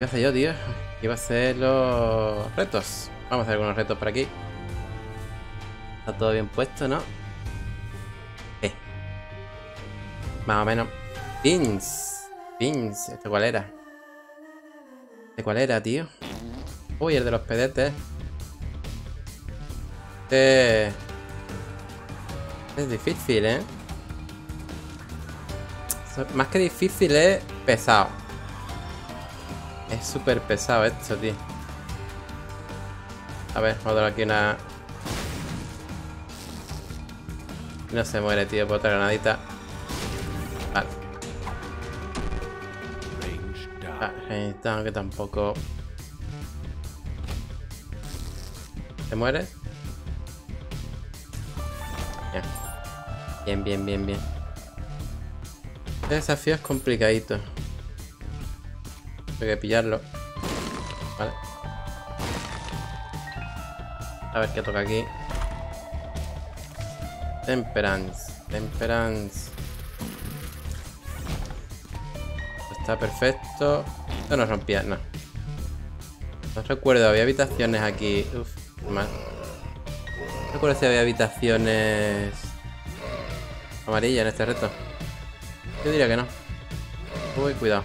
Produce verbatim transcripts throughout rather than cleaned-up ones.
¿Qué hace yo, tío? Iba a hacer los retos. Vamos a hacer algunos retos por aquí. Está todo bien puesto, ¿no? Eh. Más o menos. Pins. Pins. ¿Este cuál era? ¿Este cuál era, tío? Uy, el de los pedetes. Este... Es difícil, ¿eh? Más que difícil es pesado. Es súper pesado esto, tío. A ver, vamos a dar aquí una... No se muere, tío, por otra granadita. Vale. Ah, range down, que tampoco... ¿Se muere? Bien. Bien, bien, bien, bien. Este desafío es complicadito. Tengo que pillarlo. Vale. A ver qué toca aquí. Temperance. Temperance. Está perfecto. Esto no rompía, no. No recuerdo, había habitaciones aquí. Uf, mal. No recuerdo si había habitaciones amarillas en este reto. Yo diría que no. Uy, cuidado.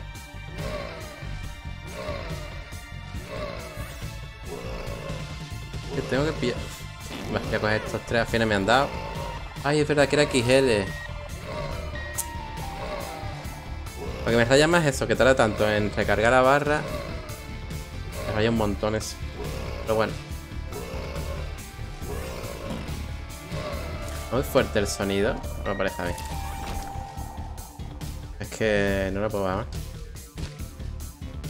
Que tengo que pillar. Bueno, voy a coger estos tres, al final me han dado. Ay, es verdad que era X L. Lo que me raya más es eso, que tarda tanto en recargar la barra. Me raya un montón eso. Pero bueno. Muy fuerte el sonido. No me parece a mí. Es que no lo puedo bajar más.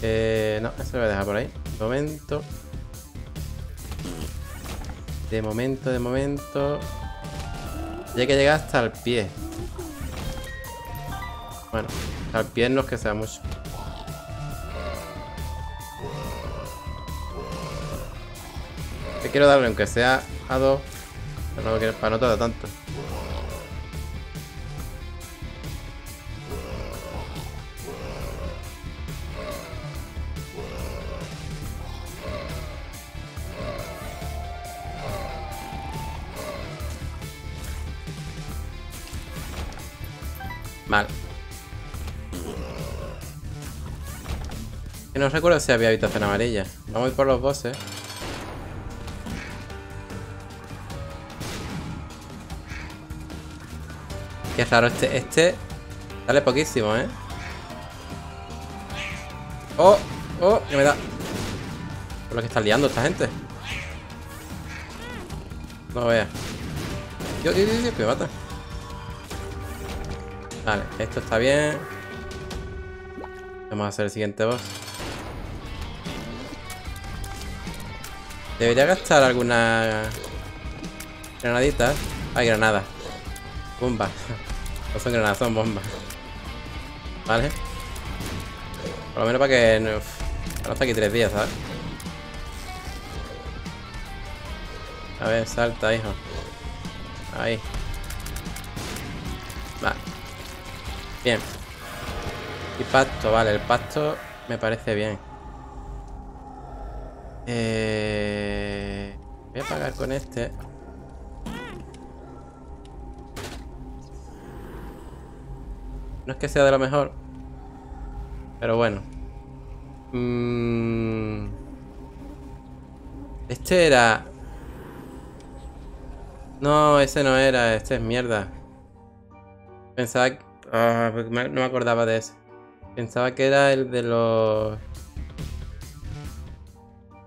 Eh, no, eso lo voy a dejar por ahí. De momento. De momento, de momento. Ya hay que llegar hasta el pie. Bueno, hasta el pie no es que sea mucho. Te quiero darle, aunque sea a dos. Pero no quiero, para no tardar tanto. Vale. No recuerdo si había habitación amarilla. Vamos a ir por los bosses. Qué raro este. Este sale poquísimo, ¿eh? ¡Oh! ¡Oh! ¡Que me da! Por lo que está liando esta gente. No veas. Yo, yo, yo, yo, que me mata. Vale, esto está bien. Vamos a hacer el siguiente boss. Debería gastar alguna granaditas. Hay granadas. Bombas. No son granadas, son bombas. Vale. Por lo menos para que no, no está aquí tres días, ¿sabes? A ver, salta, hijo. Ahí. Vale. Bien. Y pacto, vale, el pacto me parece bien. Eh... Voy a pagar con este. No es que sea de lo mejor. Pero bueno. Mm... Este era... No, ese no era, este es mierda. Pensaba que... Ah, no me acordaba de ese. Pensaba que era el de los...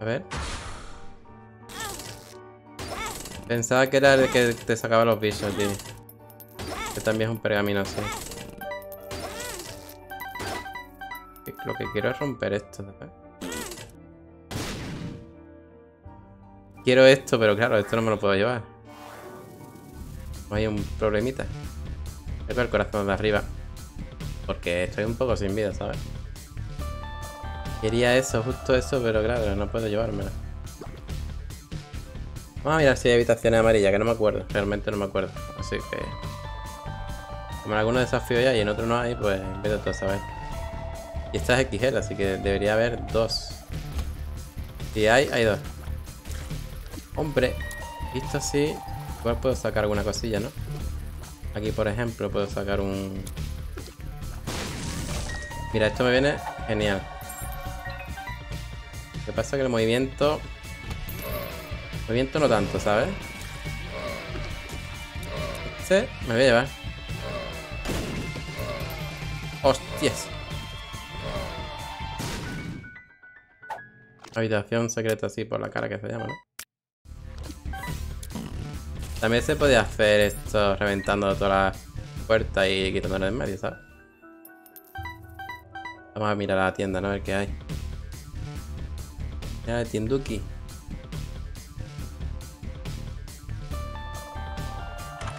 A ver. Pensaba que era el que te sacaba los bichos, tío. Que también es un pergamino, sí. Lo que quiero es romper esto, ¿sabes? Quiero esto, pero claro, esto no me lo puedo llevar. Hay un problemita. Tengo el corazón de arriba. Porque estoy un poco sin vida, ¿sabes? Quería eso, justo eso, pero claro, no puedo llevármelo. Vamos a mirar si hay habitaciones amarillas, que no me acuerdo. Realmente no me acuerdo. Así que... Como en algunos desafíos ya y en otros no hay, pues vete tú a saber. Y esta es equis ele, así que debería haber dos. Si hay, hay dos. Hombre, visto así, igual puedo sacar alguna cosilla, ¿no? Aquí, por ejemplo, puedo sacar un... Mira, esto me viene genial. Lo que pasa es que el movimiento... El movimiento no tanto, ¿sabes? Este me voy a llevar. ¡Hostias! Habitación secreta, así por la cara que se llama, ¿no? También se podía hacer esto reventando todas las puertas y quitándolas en medio, ¿sabes? Vamos a mirar a la tienda, ¿no? A ver qué hay. Mira, el tienduki.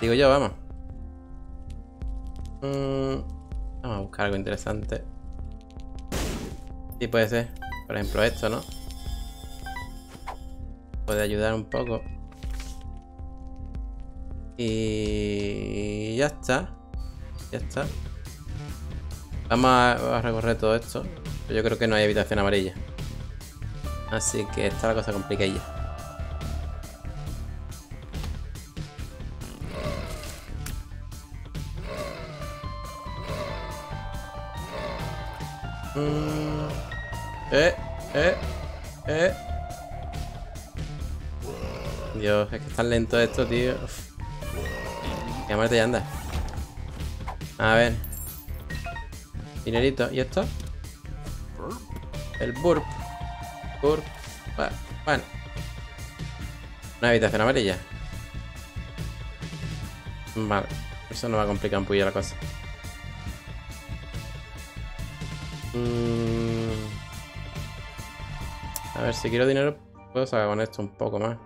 Digo yo, vamos. Mm, vamos a buscar algo interesante. Sí, puede ser. Por ejemplo, esto, ¿no? Puede ayudar un poco. Y ya está. Ya está. Vamos a, a recorrer todo esto. Pero yo creo que no hay habitación amarilla. Así que está la cosa complicadilla. Mm. Eh, eh, eh. Dios, es que está lento esto, tío. Uf. Que amarte ya anda. A ver. Dinerito. ¿Y esto? El burp. Burp. Bueno. Una habitación amarilla. Vale. Eso no va a complicar un poquillo la cosa. Mm. A ver, si quiero dinero, puedo sacar con esto un poco más.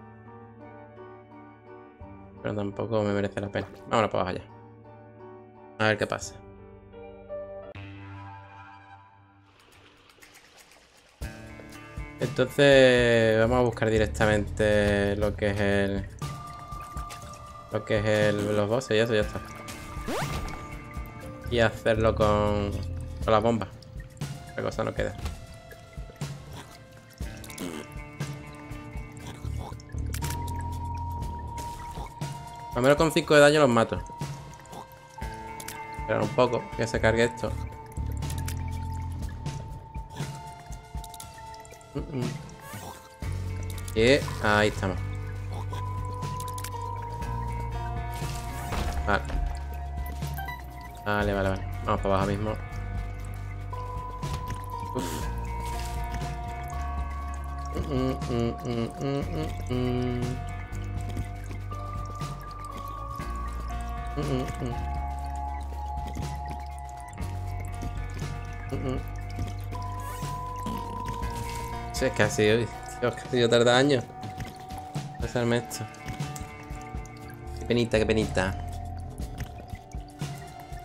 Pero tampoco me merece la pena. Vámonos para allá. A ver qué pasa. Entonces vamos a buscar directamente lo que es el... Lo que es el, los bosses y eso, ya está. Y hacerlo con, con las bombas. La cosa no queda. Al menos con cinco de daño los mato. Esperar un poco que se cargue esto. Uh -uh. Y ahí estamos. Vale. Vale, vale, vale. Vamos para abajo mismo. Uf. Uh -uh, uh -uh, uh -uh, uh. Mm, mm, mm. Mm, mm. Sí, es que ha sido, Dios, que ha sido tarda años hacerme esto. Qué penita, qué penita.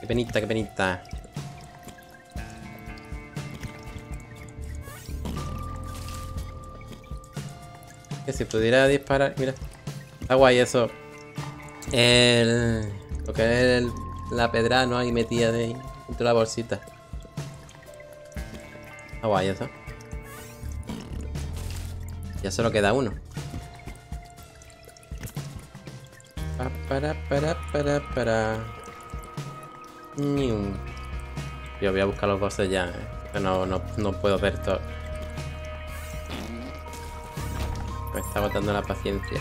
Qué penita, qué penita. Que si pudiera disparar, mira. Está guay eso. El... Lo que es el, la pedra, ¿no? Ahí metida de, dentro de la bolsita. Ah, guay, eso. Ya solo queda uno. Pa, para, para, para, para. New. Yo voy a buscar los bosses ya, ¿eh? No, no, no puedo ver todo. Me está agotando la paciencia.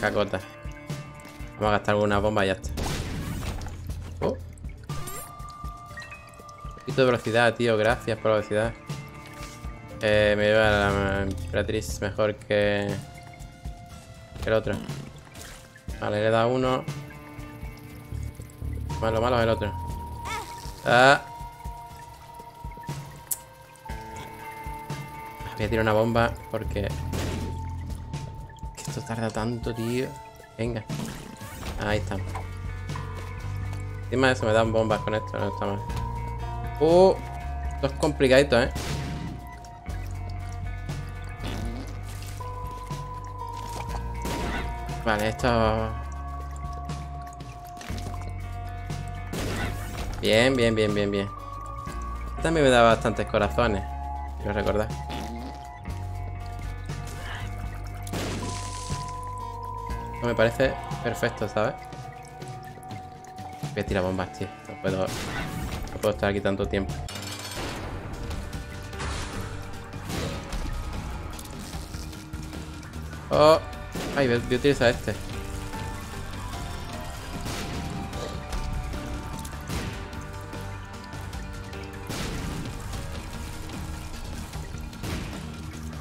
Cacota. Vamos a gastar alguna bomba y ya está. Oh. Un poquito de velocidad, tío. Gracias por la velocidad. Eh, me lleva la emperatriz mejor que... que el otro. Vale, le da uno. Malo, malo es el otro. Ah. Voy a tirar una bomba porque... Esto tarda tanto, tío. Venga. Ahí estamos. Encima de eso me dan bombas con esto. No está mal. Uh. Esto es complicadito, ¿eh? Vale, esto... Bien, bien, bien, bien, bien. También me da bastantes corazones, quiero recordar. No me parece perfecto, ¿sabes? Voy a tirar bombas, tío. No puedo, no puedo estar aquí tanto tiempo. Oh, ay, voy a utilizar este.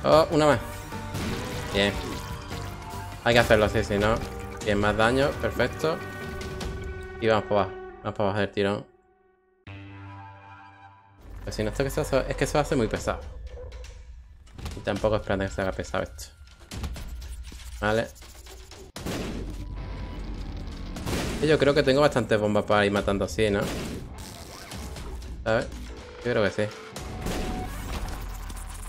Oh, una más. Bien. Hay que hacerlo así, si no. Bien, más daño. Perfecto. Y vamos para abajo. Vamos para abajo del tirón. Pero si no, esto que se hace, es que se hace muy pesado. Y tampoco es plan de que se haga pesado esto. Vale. Y yo creo que tengo bastantes bombas para ir matando así, ¿no? ¿Sabes? Yo creo que sí.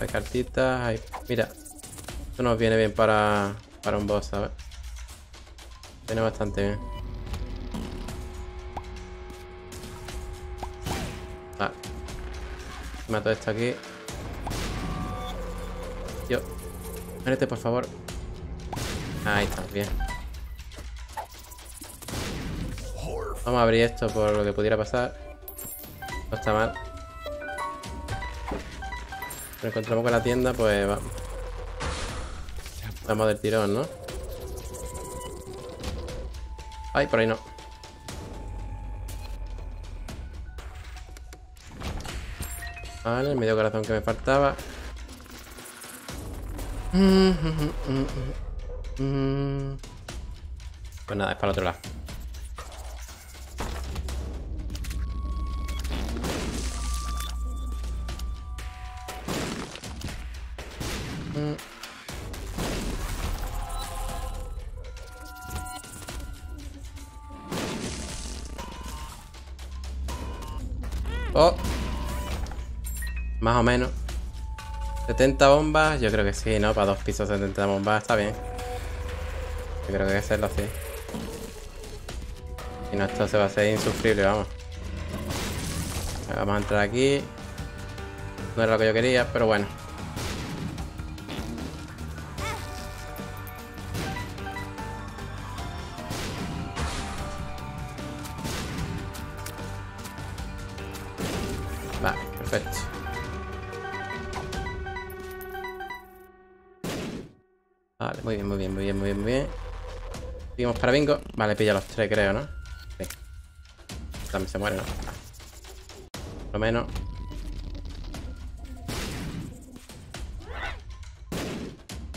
Hay cartitas, hay... Mira, esto nos viene bien para, para un boss, ¿sabes? Viene bastante bien. Vale. Mato esto aquí. Yo. Muérete, por favor. Ahí está, bien. Vamos a abrir esto por lo que pudiera pasar. No está mal. Nos encontramos con la tienda, pues vamos. Vamos del tirón, ¿no? Ay, por ahí no. Vale, el medio corazón que me faltaba. Pues nada, es para el otro lado. Oh, más o menos setenta bombas, yo creo que sí, ¿no? Para dos pisos setenta bombas, está bien. Yo creo que hay que hacerlo así. Si no, esto se va a hacer insufrible, vamos. Vamos a entrar aquí. No era lo que yo quería, pero bueno. Vale, perfecto. Vale, muy bien, muy bien, muy bien, muy bien, muy bien. Seguimos para bingo. Vale, pilla los tres, creo, ¿no? Sí. También se muere, ¿no? Por lo menos.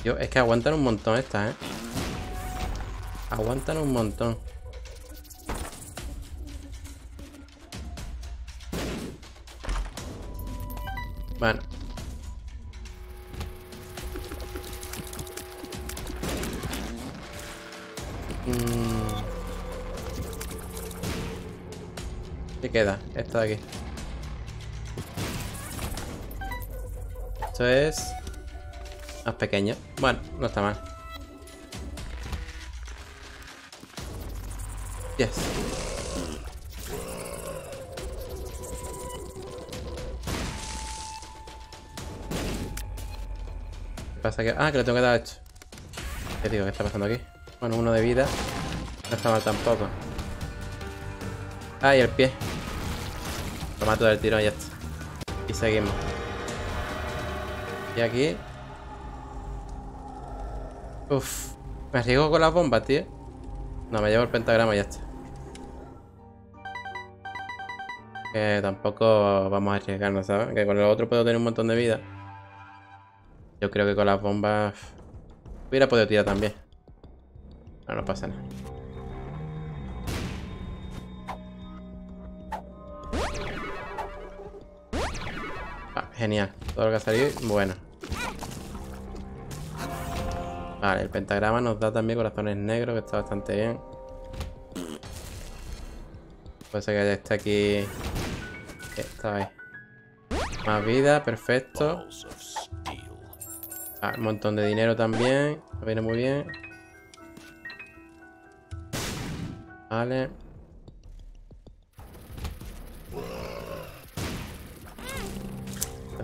Yo, es que aguantan un montón estas, ¿eh? Aguantan un montón. Bueno. ¿Qué queda? Esta de aquí. Esto es... más pequeño. Bueno, no está mal. Yes. Pasa que... Ah, que lo tengo que dar hecho. ¿Qué digo? ¿Qué está pasando aquí? Bueno, uno de vida. No está mal tampoco. Ah, y el pie. Lo mato del tirón y ya está. Y seguimos. Y aquí... Uff. Me arriesgo con las bombas, tío. No, me llevo el pentagrama y ya está. Que tampoco vamos a arriesgarnos, ¿sabes? Que con el otro puedo tener un montón de vida. Yo creo que con las bombas hubiera podido tirar también. No, no pasa nada. Ah, genial. Todo lo que ha salido, bueno. Vale, el pentagrama nos da también corazones negros, que está bastante bien. Puede ser que ya esté aquí. Está ahí. Más vida, perfecto. Ah, un montón de dinero también. Me viene muy bien. Vale.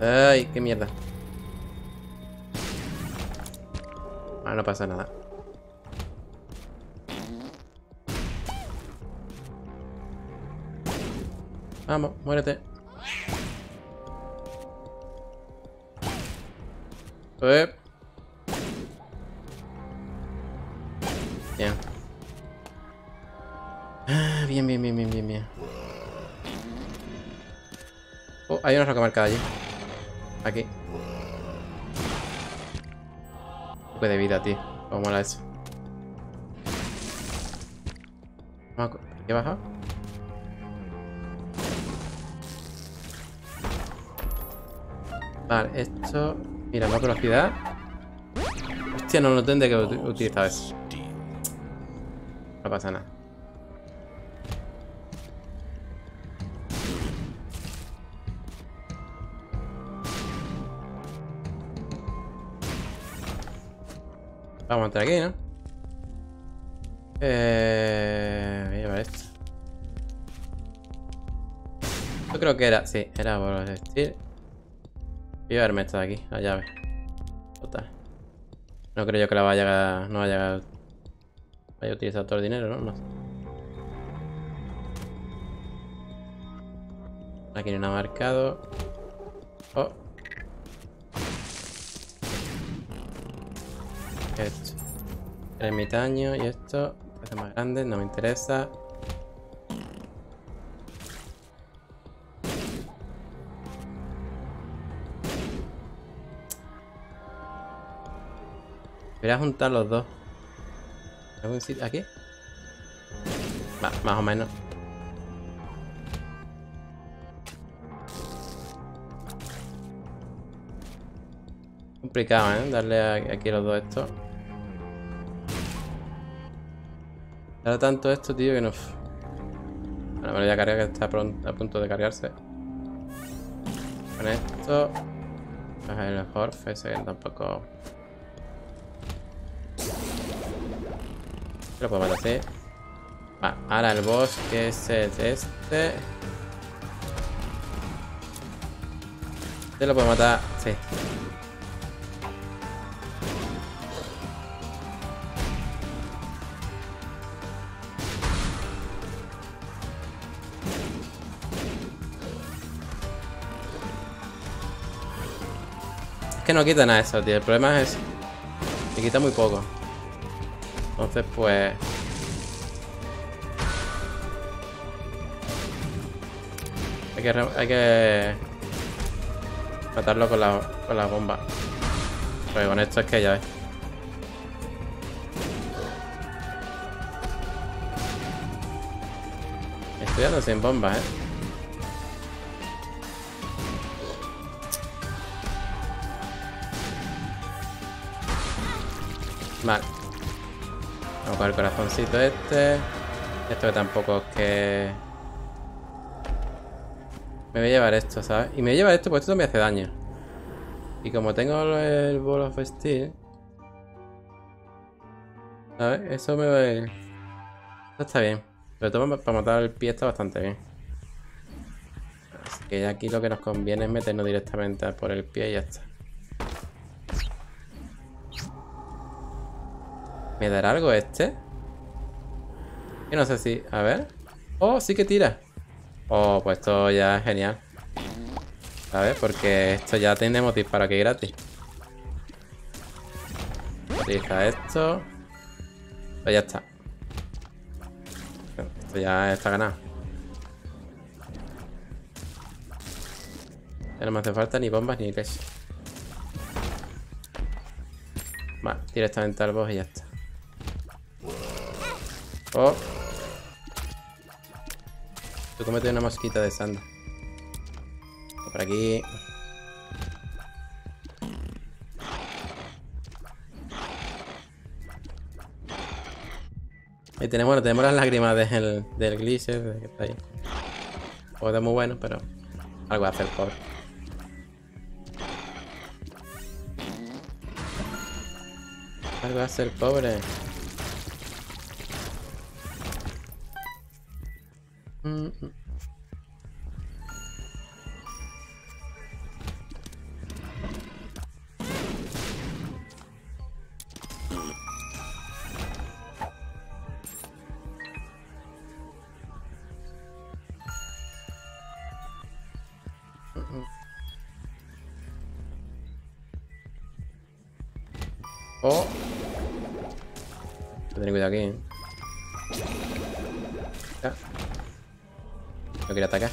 Ay, qué mierda. Ah, no pasa nada. Vamos, muérete. Eh. Bien. Ah, bien, bien, bien, bien, bien, bien. Oh, hay una roca marcada allí. Aquí. Un poco de vida, tío. Cómo mola eso. Vamos a... ¿Qué baja? Vale, esto... Mira, más velocidad. Hostia, no lo tendré que utilizar eso. No pasa nada. Vamos a entrar aquí, ¿no? Eh... Voy a llevar esto. Yo creo que era... Sí, era por vestir. Voy a llevarme esto de aquí, la llave. Total. No creo yo que la vaya a... No vaya a... Vaya a utilizar todo el dinero, ¿no? No sé. Aquí no ha marcado. Oh. Esto. Ermitaño y esto. Esto es más grande, no me interesa. Voy a juntar los dos. ¿Algún sitio? ¿Aquí? Va, más o menos. Complicado, ¿eh? Darle a, aquí los dos estos. Ahora tanto esto, tío, que no... Bueno, me lo voy a cargar, que está pronto, a punto de cargarse. Con esto... El Horf ese que tampoco... Lo puedo matar, sí. Vale, ahora el boss que es este. Este lo puedo matar, sí. Es que no quita nada eso, tío. El problema es... Me quita muy poco. Entonces, pues... Hay que, hay que... matarlo con la, con la bomba. Pero con esto es que ya ves. Estoy dando sin bombas, eh. Vale. Vamos con el corazoncito este. Esto que tampoco es que... Me voy a llevar esto, ¿sabes? Y me voy a llevar esto porque esto me hace daño. Y como tengo el Ball of Steel... ¿Sabes? Eso me va a... Esto está bien. Pero todo para matar el pie está bastante bien. Así que aquí lo que nos conviene es meternos directamente por el pie y ya está. ¿Me dará algo este? Yo no sé si... A ver... ¡Oh! Sí que tira. Oh, pues esto ya es genial. ¿Sabes? Porque esto ya tenemos disparo aquí gratis. Utiliza esto. Pues ya está. Esto ya está ganado. Ya no me hace falta ni bombas ni leche. Vale, directamente al boss y ya está. Oh. Tú comete una mosquita de sanda. Por aquí. Ahí tenemos, bueno, tenemos las lágrimas del, del Glisser que está ahí. Juego de muy bueno, pero algo hace el pobre. Algo hace el pobre. Oh. Hay que tener cuidado aquí, ¿eh? Ah. No quiere atacar.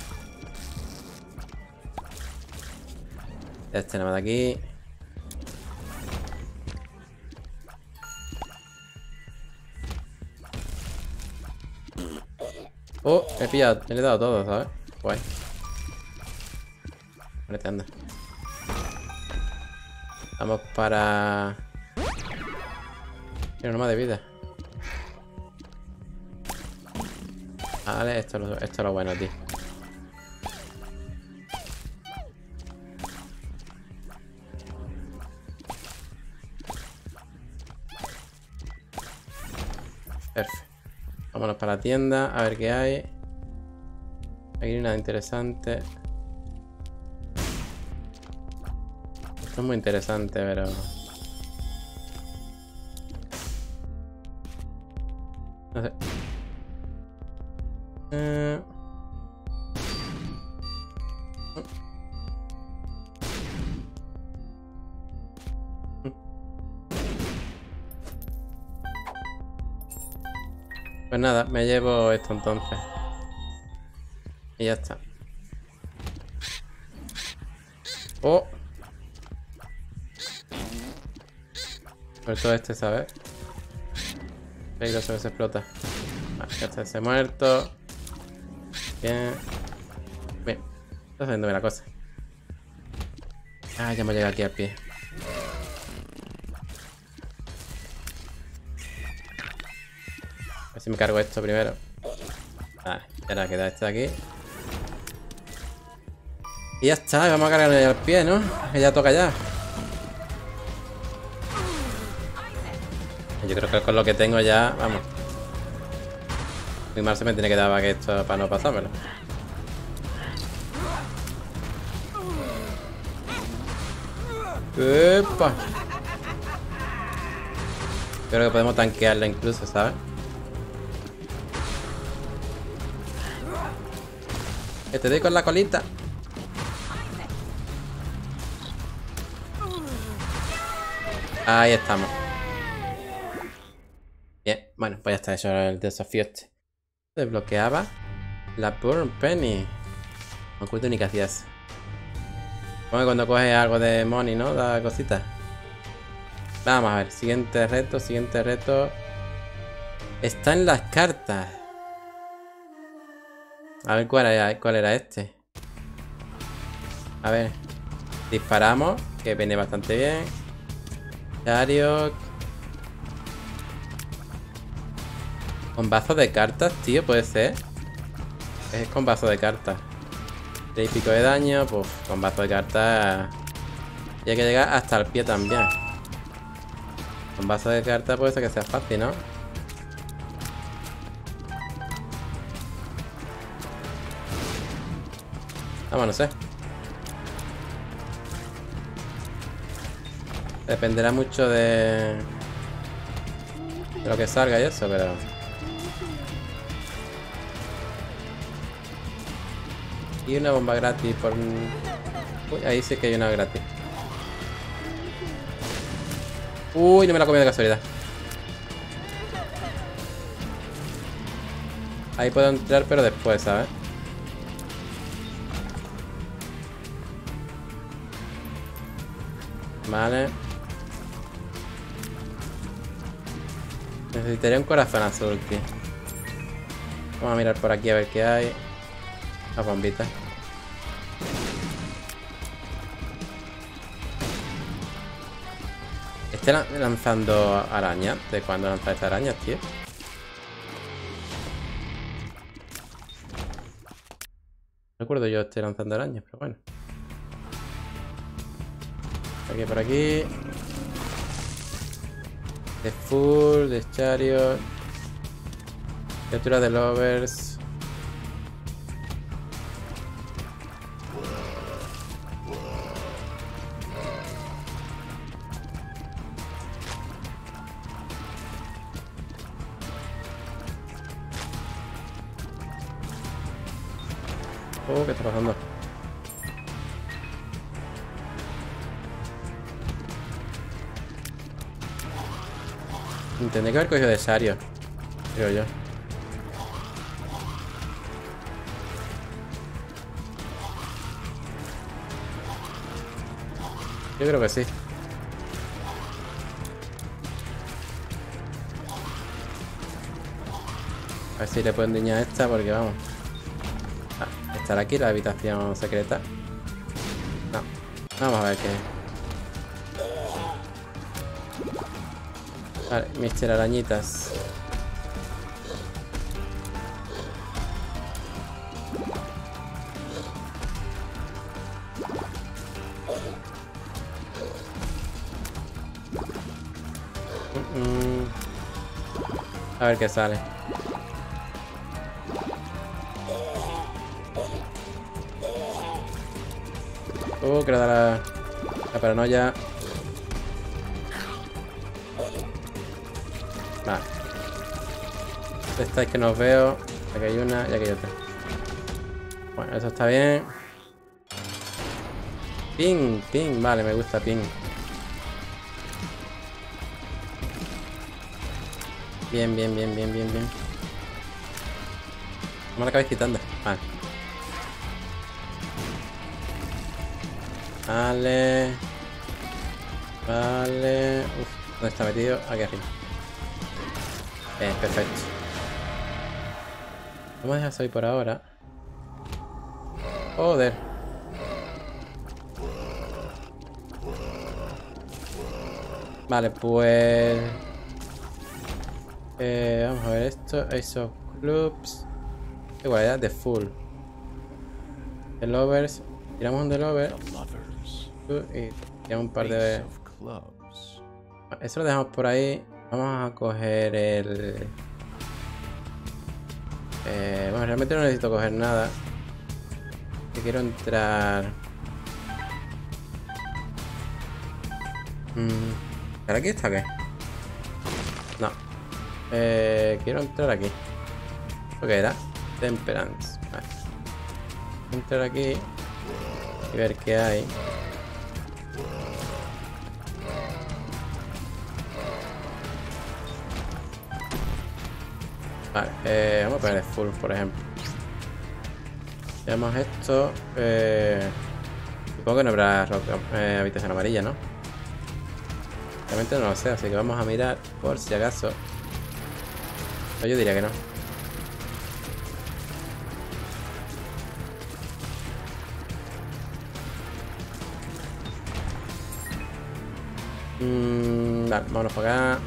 Este nada más de aquí. Oh, me he pillado, me le he dado todo, ¿sabes? Guay. Vale, anda. Vamos para... Tiene norma de vida. Vale, esto, esto es lo bueno, tío. Perfecto. Vámonos para la tienda, a ver qué hay. Aquí hay nada interesante. Esto es muy interesante, pero... No sé. Eh... Pues nada, me llevo esto entonces. Y ya está. Oh. Sobre todo este, ¿sabes? Ahí dos veces explota. Ah, ya está ese muerto. Bien. Bien. Está haciéndome la cosa. Ah, ya me llega aquí al pie. A ver si me cargo esto primero. Vale, ahora queda este de aquí. Y ya está, vamos a cargarle al pie, ¿no? Que ya toca ya. Yo creo que con lo que tengo ya, vamos. Muy mal se me tiene que dar para que esto, para no pasármelo. ¡Epa! Yo creo que podemos tanquearlo incluso, ¿sabes? Que te doy con la colita. Ahí estamos. Bien, bueno, pues ya está hecho el desafío este. Desbloqueaba la Burn Penny. No oculto ni que hacías. Como cuando coges algo de money, ¿no? Da cositas. Vamos a ver, siguiente reto, siguiente reto. Está en las cartas. A ver cuál era, cuál era este. A ver. Disparamos, que viene bastante bien. Chariot. Con vaso de cartas, tío, puede ser. Es con vaso de cartas. Tres y pico de daño, pues con vaso de cartas. Y hay que llegar hasta el pie también. Con vaso de cartas puede ser que sea fácil, ¿no? Vamos, no sé. Dependerá mucho de... de lo que salga y eso, pero... Y una bomba gratis por... Uy, ahí sí que hay una gratis. Uy, no me la comí de casualidad. Ahí puedo entrar, pero después, ¿sabes? Vale. Necesitaría un corazón azul, tío. Vamos a mirar por aquí a ver qué hay. Las bombitas. ¿Está lanzando araña? ¿De cuándo lanza esta araña, tío? No recuerdo yo esté lanzando arañas, pero bueno. Aquí por aquí. De full, de chariot. Criatura de lovers. Oh, ¿qué está pasando? Tendré que haber cogido de esa área, creo yo. Yo creo que sí. A ver si le puedo endiñar esta, porque vamos. Ah, estará aquí la habitación secreta. No. Vamos a ver qué. Vale, mis arañitas. A ver qué sale. Uh, creo da la, la paranoia. Vale. Esta es que nos veo. Aquí hay una y aquí hay otra. Bueno, eso está bien. Ping, ping. Vale, me gusta ping. Bien, bien, bien, bien, bien, bien. No me la acabéis quitando. Vale. Vale. Vale. Uf, ¿dónde está metido? Aquí arriba. Bien, perfecto. Vamos a dejar eso ahí por ahora. Joder. Vale, pues... Eh, vamos a ver esto. Esos clubs. Igualdad de full. The lovers. Tiramos un de lover. Y tiramos un par de. Eso lo dejamos por ahí. Vamos a coger el. Eh, bueno, realmente no necesito coger nada. Yo quiero entrar. Mm. ¿Para aquí está o qué? No. Eh, quiero entrar aquí. ¿Lo que era? Temperance. Vale. Entrar aquí y ver qué hay. Vale, eh, vamos a poner el full, por ejemplo. Veamos esto. Eh, supongo que no habrá roca, eh, habitación amarilla, ¿no? Realmente no lo sé, así que vamos a mirar por si acaso. Yo diría que no. Mm, vale, vámonos para acá.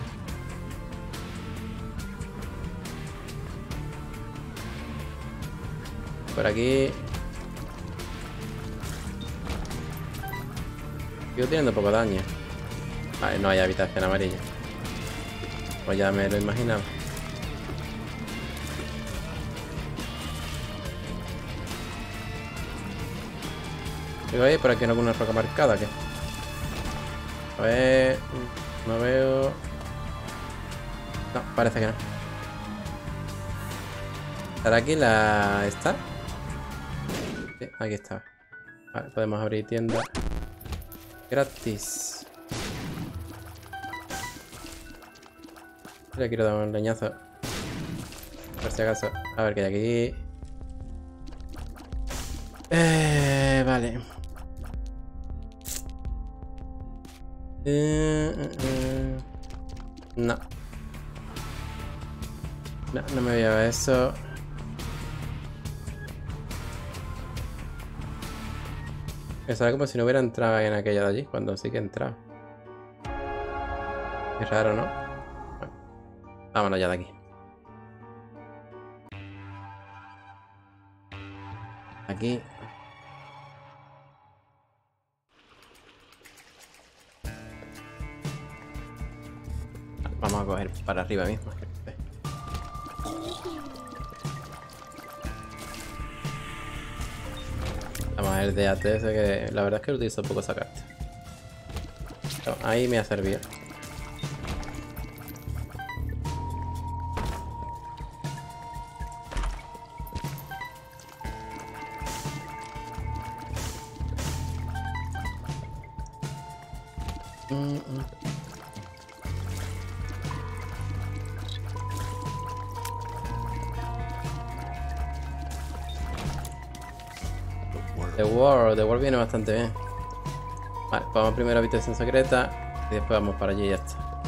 Por aquí. Sigo teniendo poco daño. Vale, no hay habitación amarilla. Pues ya me lo imaginaba. Digo, ahí por aquí en alguna roca marcada, ¿qué? A ver... No veo... No, parece que no. ¿Estará aquí la... ¿Está? Sí, aquí está. Vale, podemos abrir tienda. Gratis. Le quiero dar un leñazo. Por si acaso. A ver qué hay aquí. Eh... Vale. Eh, eh, eh. No. no no me voy a ver eso. Pensaba como si no hubiera entrado en aquella de allí, cuando sí que entraba. Es raro, ¿no? Bueno, vámonos ya de aquí. Aquí vamos a coger para arriba mismo. Vamos a ver el D A T, que la verdad es que utilizo poco esa carta. Pero ahí me ha servido. Mm -mm. The War, The War viene bastante bien. Vale, pues vamos primero a habitación secreta y después vamos para allí y ya está.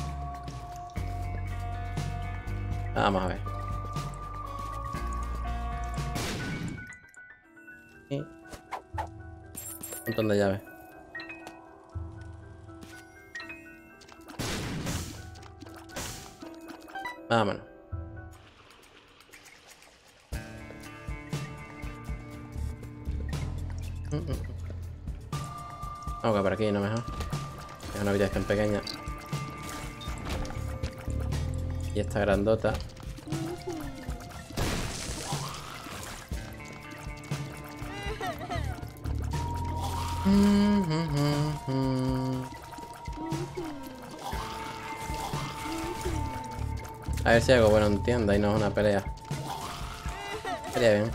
Vamos a ver. Y un montón de llaves. Vámonos. Vamos a por aquí, no mejor. Es una habitación pequeña. Y esta grandota. A ver si hago bueno en tienda y no es una pelea. Estaría bien.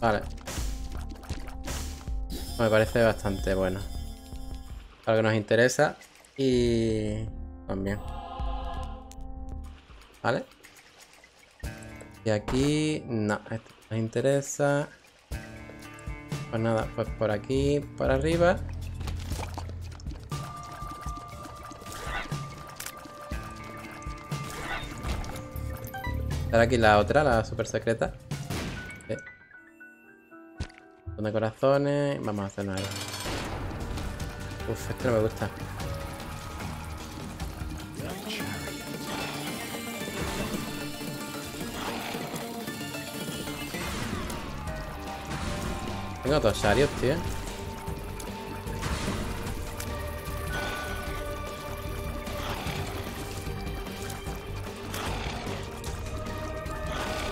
Vale. Me parece bastante bueno. Para lo que nos interesa. Y también. Vale. Y aquí. No, esto nos interesa. Pues nada, pues por aquí, para arriba. Estará aquí la otra, la super secreta. Sí. Un montón de corazones. Vamos a hacer nada. Uf, esto no me gusta. Tengo dos sharios, tío.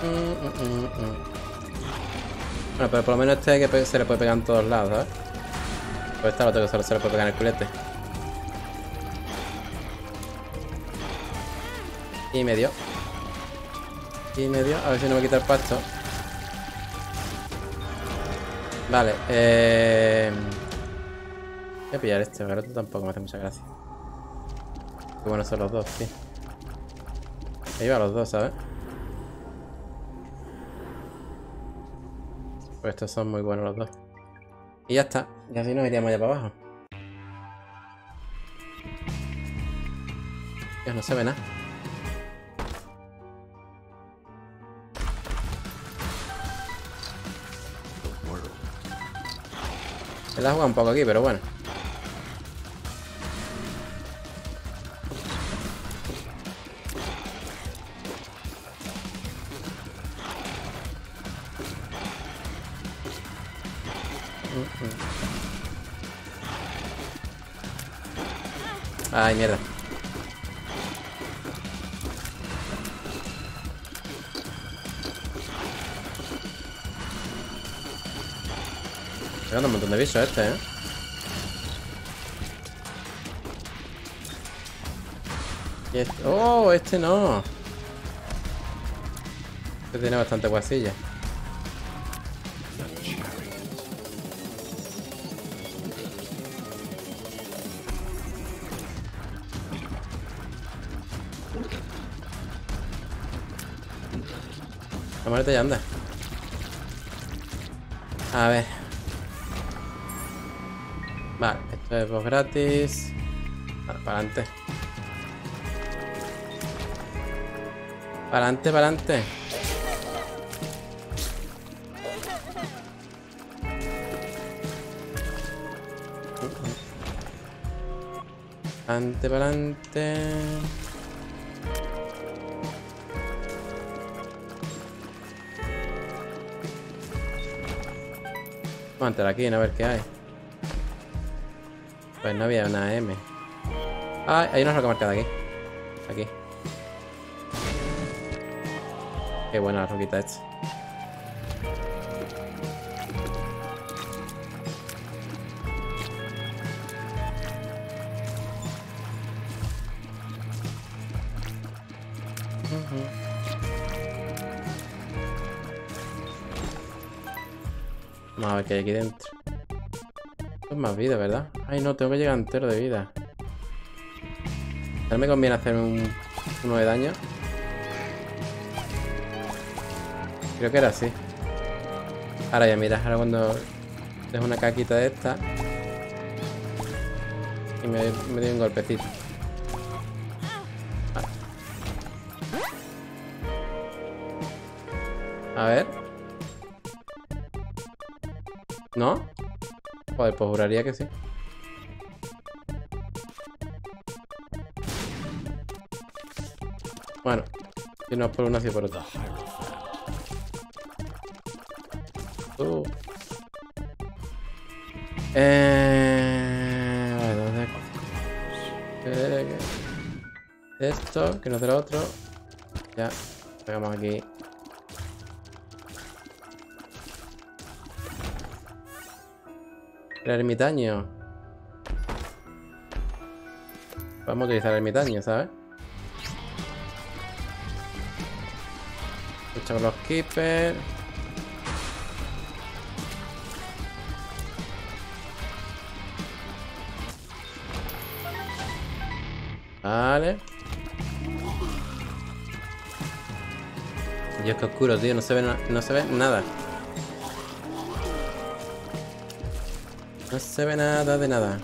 Mm, mm, mm. Bueno, pero por lo menos este que se le puede pegar en todos lados, ¿sabes? Pues esta lo tengo que solo se le puede pegar en el culete. Y me dio. Y me dio. A ver si no me quita el pasto. Vale, eh... voy a pillar este, pero tampoco me hace mucha gracia. Qué buenos son los dos, tío. Me iba a los dos, ¿sabes? Pues estos son muy buenos los dos. Y ya está. Y así nos iríamos allá para abajo. Dios, no se ve nada. Se la juega un poco aquí, pero bueno. Ay, mierda. Me da un montón de bichos este, eh. Y este... ¡Oh! Este no. Este tiene bastante guasilla. La muerte ya anda. A ver. Vale, esto es boss gratis. Vale, para adelante. Para adelante, para adelante. Para adelante, para adelante. Vamos a entrar aquí, a ver qué hay. Pues no había una M. Ah, hay una roca marcada aquí. Aquí. Qué buena la roquita esta. Vamos a ver qué hay aquí dentro. Esto es más vida, ¿verdad? Ay, no, tengo que llegar entero de vida. Ahora me conviene hacer un uno de daño. Creo que era así. Ahora ya miras, ahora cuando es una caquita de esta y me, me doy un golpecito. A ver. ¿No? Joder, pues juraría que sí. Bueno, si no es por una, sí por otra. Uh. Eh... Vale, entonces... Esto, que no es del otro. Ya, pegamos aquí. El ermitaño. Vamos a utilizar el ermitaño, ¿sabes? Lucha con los keepers. Vale. Dios, que oscuro, tío. No se ve, no se ve nada. No se ve nada de nada.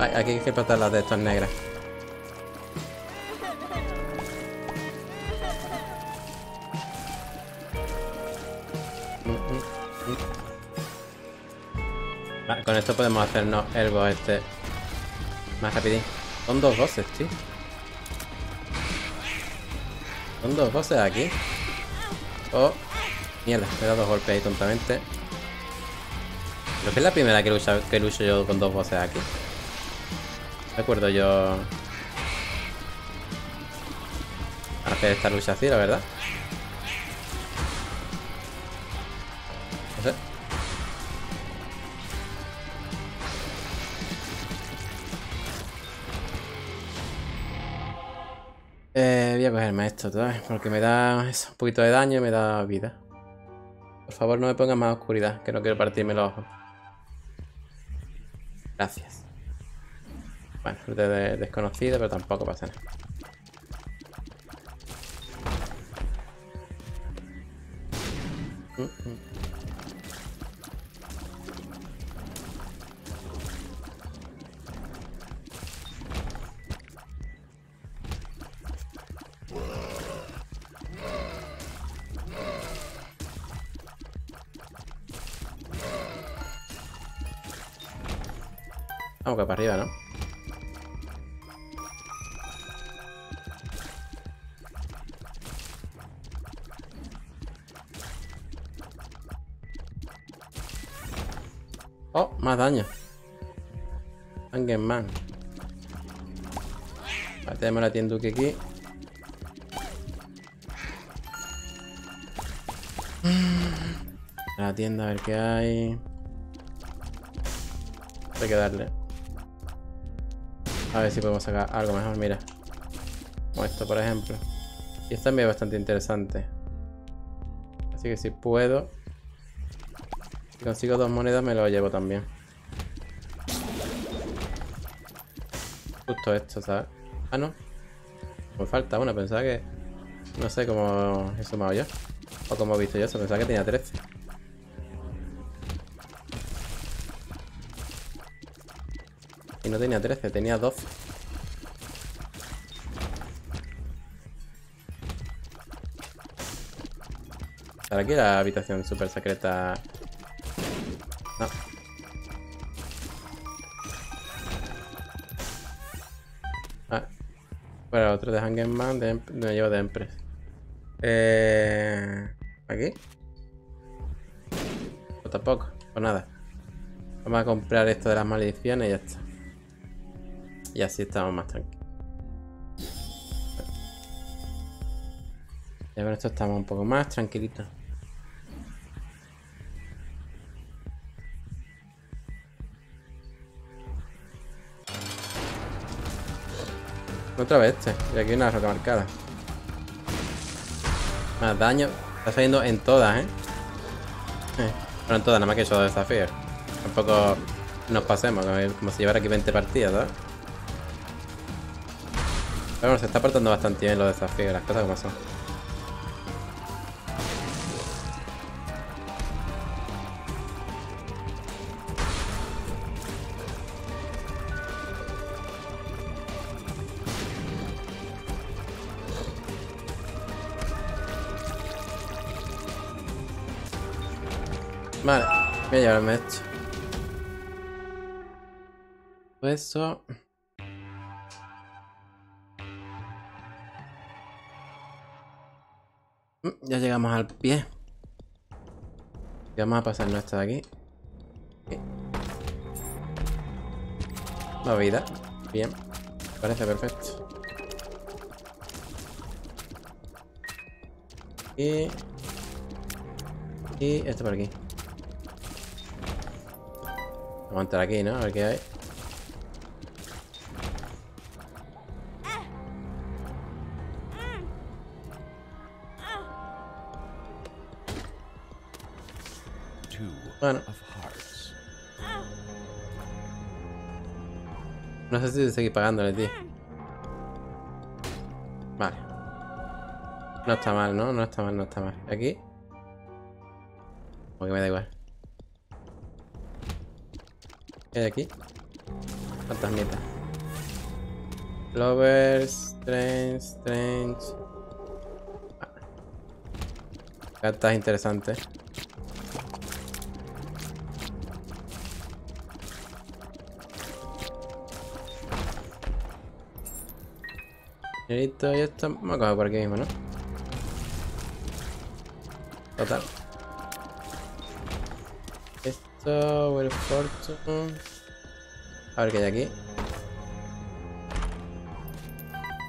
Ay, aquí hay que patar las de estas negras. Con esto podemos hacernos el boss este más rapidín. Son dos bosses, tío. Son dos bosses aquí. Oh, mierda, me he dado dos golpes ahí tontamente. Creo que es la primera que lucho, que lucho yo con dos bosses aquí. Me acuerdo yo hacer esta lucha así, la verdad. No sé. Eh, voy a cogerme esto todavía, porque me da eso, un poquito de daño y me da vida. Por favor, no me pongas más oscuridad, que no quiero partirme los ojos. Gracias. Bueno, fruta de desconocida, pero tampoco pasa nada. Mm -mm. Vamos para arriba, ¿no? Oh, más daño. Angel Man. Vale, tenemos la tienduque aquí. La tienda, a ver qué hay. Hay que darle. A ver si podemos sacar algo mejor, mira. Como esto, por ejemplo. Y esta también es bastante interesante. Así que si puedo... Si consigo dos monedas me lo llevo también. Justo esto, ¿sabes? Ah, no. Me falta una, pensaba que... No sé cómo he sumado yo. O cómo he visto yo eso, pensaba que tenía trece. Y no tenía trece, tenía doce. ¿Para qué la habitación súper secreta? No. Ah. Para otro de Hangman, de me llevo de Empress. Eh... ¿Aquí? O tampoco, o nada. Vamos a comprar esto de las maldiciones y ya está. Y así estamos más tranquilos. Ya con esto estamos un poco más tranquilitos. No otra vez este. Y aquí hay una roca marcada. Más daño. Está saliendo en todas, ¿eh? eh. Bueno, en todas, nada más que yo desafío. Tampoco nos pasemos, como si llevara aquí veinte partidas, ¿sabes? Pero bueno, se está portando bastante bien los desafíos, las cosas como son. Vale, voy a llevarme esto. Eso. Ya llegamos al pie. Vamos a pasar nuestra de aquí. Okay. La vida. Bien. Parece perfecto. Y... Y esto por aquí. Vamos a entrar aquí, ¿no? A ver qué hay. Bueno. No sé si seguir pagándole, tío. Vale. No está mal, ¿no? No está mal, no está mal. Aquí. Porque me da igual. ¿Qué hay aquí? Fantasmitas. Lovers, trains, trains. Vale. Cartas interesantes. Y esto, vamos a coger por aquí mismo, ¿no? Total. Esto, Will Fortune. A ver qué hay aquí.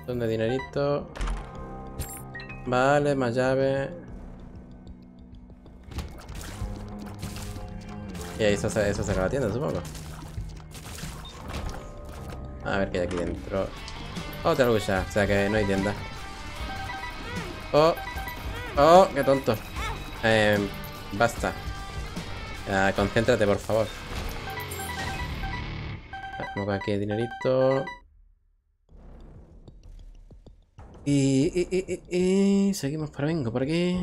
¿Dónde dinerito? Vale, más llave. Y ahí eso se, eso se acaba la tienda, supongo. A ver qué hay aquí dentro. Otra lucha, o sea que no hay tienda. Oh, oh, qué tonto. Eh, basta. Ya, concéntrate, por favor. Vamos aquí dinerito. Y, y, y, y, y seguimos por vengo por aquí.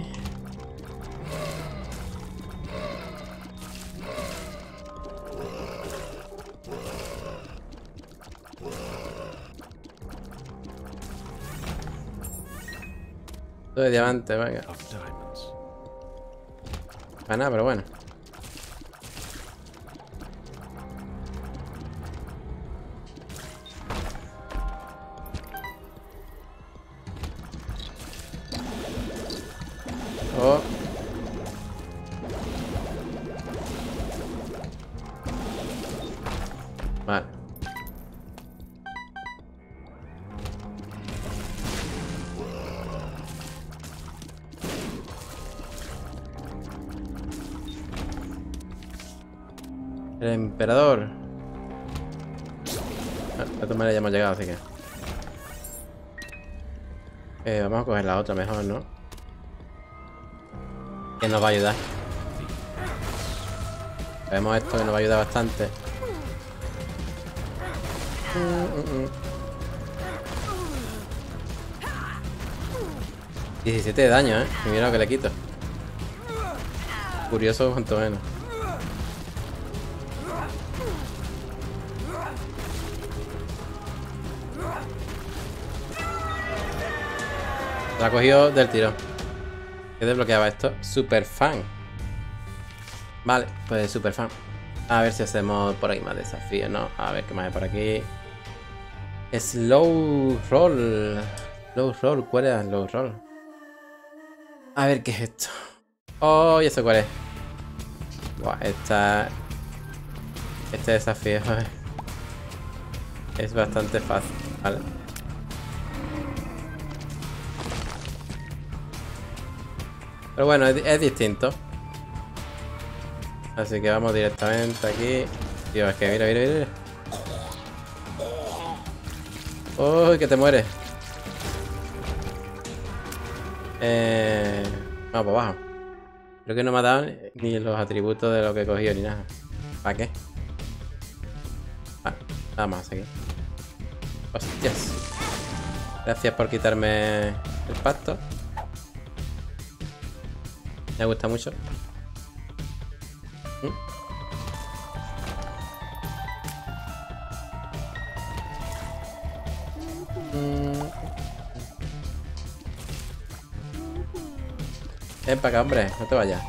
De diamante, venga. Para nada, pero bueno. Oh. Vale. El emperador. Ah, de todas maneras ya hemos llegado, así que eh, vamos a coger la otra mejor, ¿no? Que nos va a ayudar. Vemos esto que nos va a ayudar bastante. diecisiete de daño, ¿eh? Y mira lo que le quito. Curioso cuanto menos. La cogió del tiro. ¿Qué desbloqueaba esto? Super fan. Vale, pues super fan. A ver si hacemos por ahí más desafíos, ¿no? A ver qué más hay por aquí. Slow roll. Slow roll, ¿cuál era slow roll? A ver qué es esto. Oh, ya sé cuál es. Buah, esta... Este desafío es bastante fácil, ¿vale? Pero bueno, es, es distinto. Así que vamos directamente aquí. Tío, es que mira, mira, mira. Oh, que te mueres. Eh... Vamos para abajo. Creo que no me ha dado ni los atributos de lo que he cogido ni nada. ¿Para qué? Vale, nada más aquí. Hostias. Gracias por quitarme el pacto. Me gusta mucho. Ven para acá, hombre, no te vayas.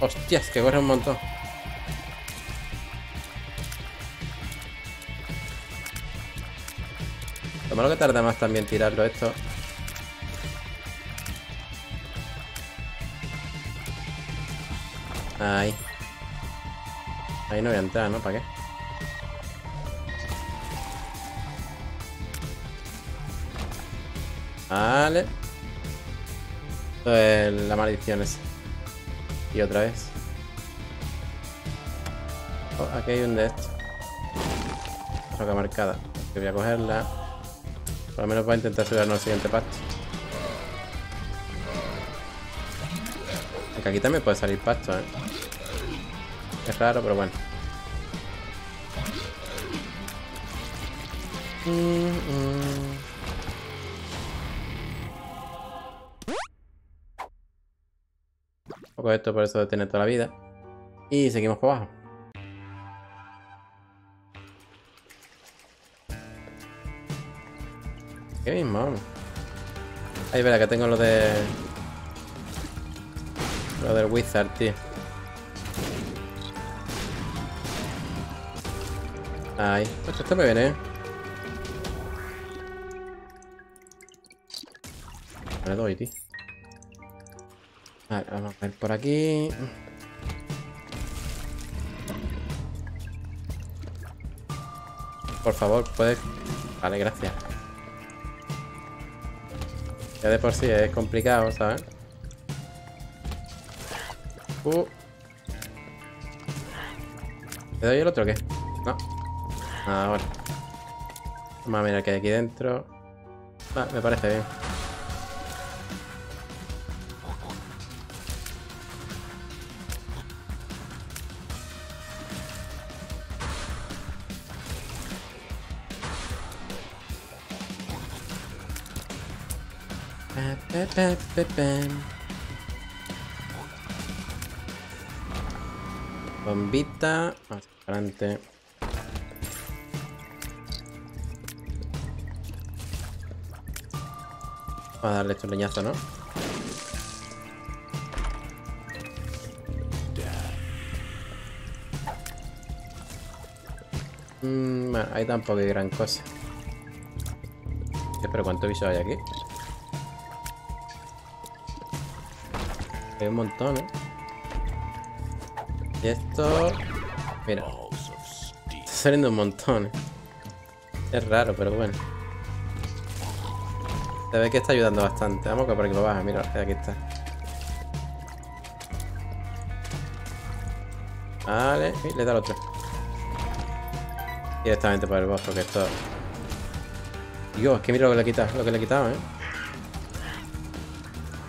Hostias, que corre un montón. Lo malo que tarda más también tirarlo esto. Ahí. Ahí no voy a entrar, ¿no? ¿Para qué? Vale. Esto es la maldición esa. Y otra vez. Oh, aquí hay un de estos. Roca marcada. Que voy a cogerla. Por lo menos para intentar subirnos al siguiente pacto. Aquí también puede salir pacto, ¿eh? Es raro, pero bueno. Mm -mm. Esto por eso de tener toda la vida y seguimos por abajo. Qué mismo, vamos. Ahí, verá que tengo lo de lo del wizard, tío. Ahí, pues esto me viene, ¿eh? Me lo doy, tío. Vale, vamos a ver por aquí. Por favor, puedes... Vale, gracias. Ya de por sí es complicado, ¿sabes? Uh. ¿Te doy el otro o qué? No. Nada, bueno. Vamos a mirar qué hay aquí dentro. Vale, me parece bien. Pe, pe, pe. Bombita. Vamos para adelante. Vamos a darle estos leñazos, ¿no? Mm, bueno, ahí tampoco hay gran cosa. Pero ¿cuánto viso hay aquí? Un montón, ¿eh? Y esto... Mira. Está saliendo un montón, ¿eh? Es raro, pero bueno. Se ve que está ayudando bastante. Vamos a por aquí lo baja. Mira, aquí está. Vale. Y le da el otro. Directamente por el boss, porque esto... Dios, es que mira lo que le he quitado, lo que le he quitado, ¿eh?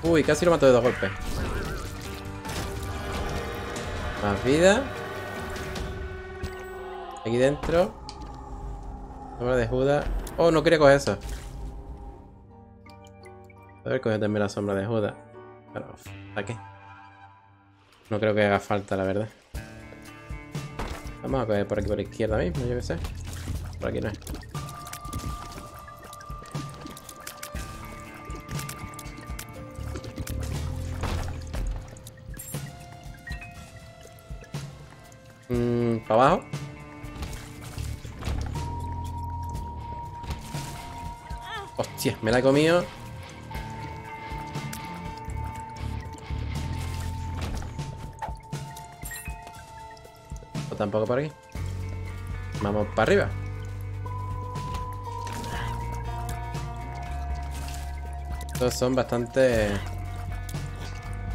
Uy, casi lo mató de dos golpes. Más vida. Aquí dentro. Sombra de Judas. Oh, no quería coger eso. A ver, coger también la sombra de Judas. Pero, ¿a qué? No creo que haga falta, la verdad. Vamos a coger por aquí por la izquierda mismo, yo qué sé. Por aquí no es. Para abajo. Hostia, me la he comido. O tampoco por aquí. Vamos para arriba. Estos son bastante...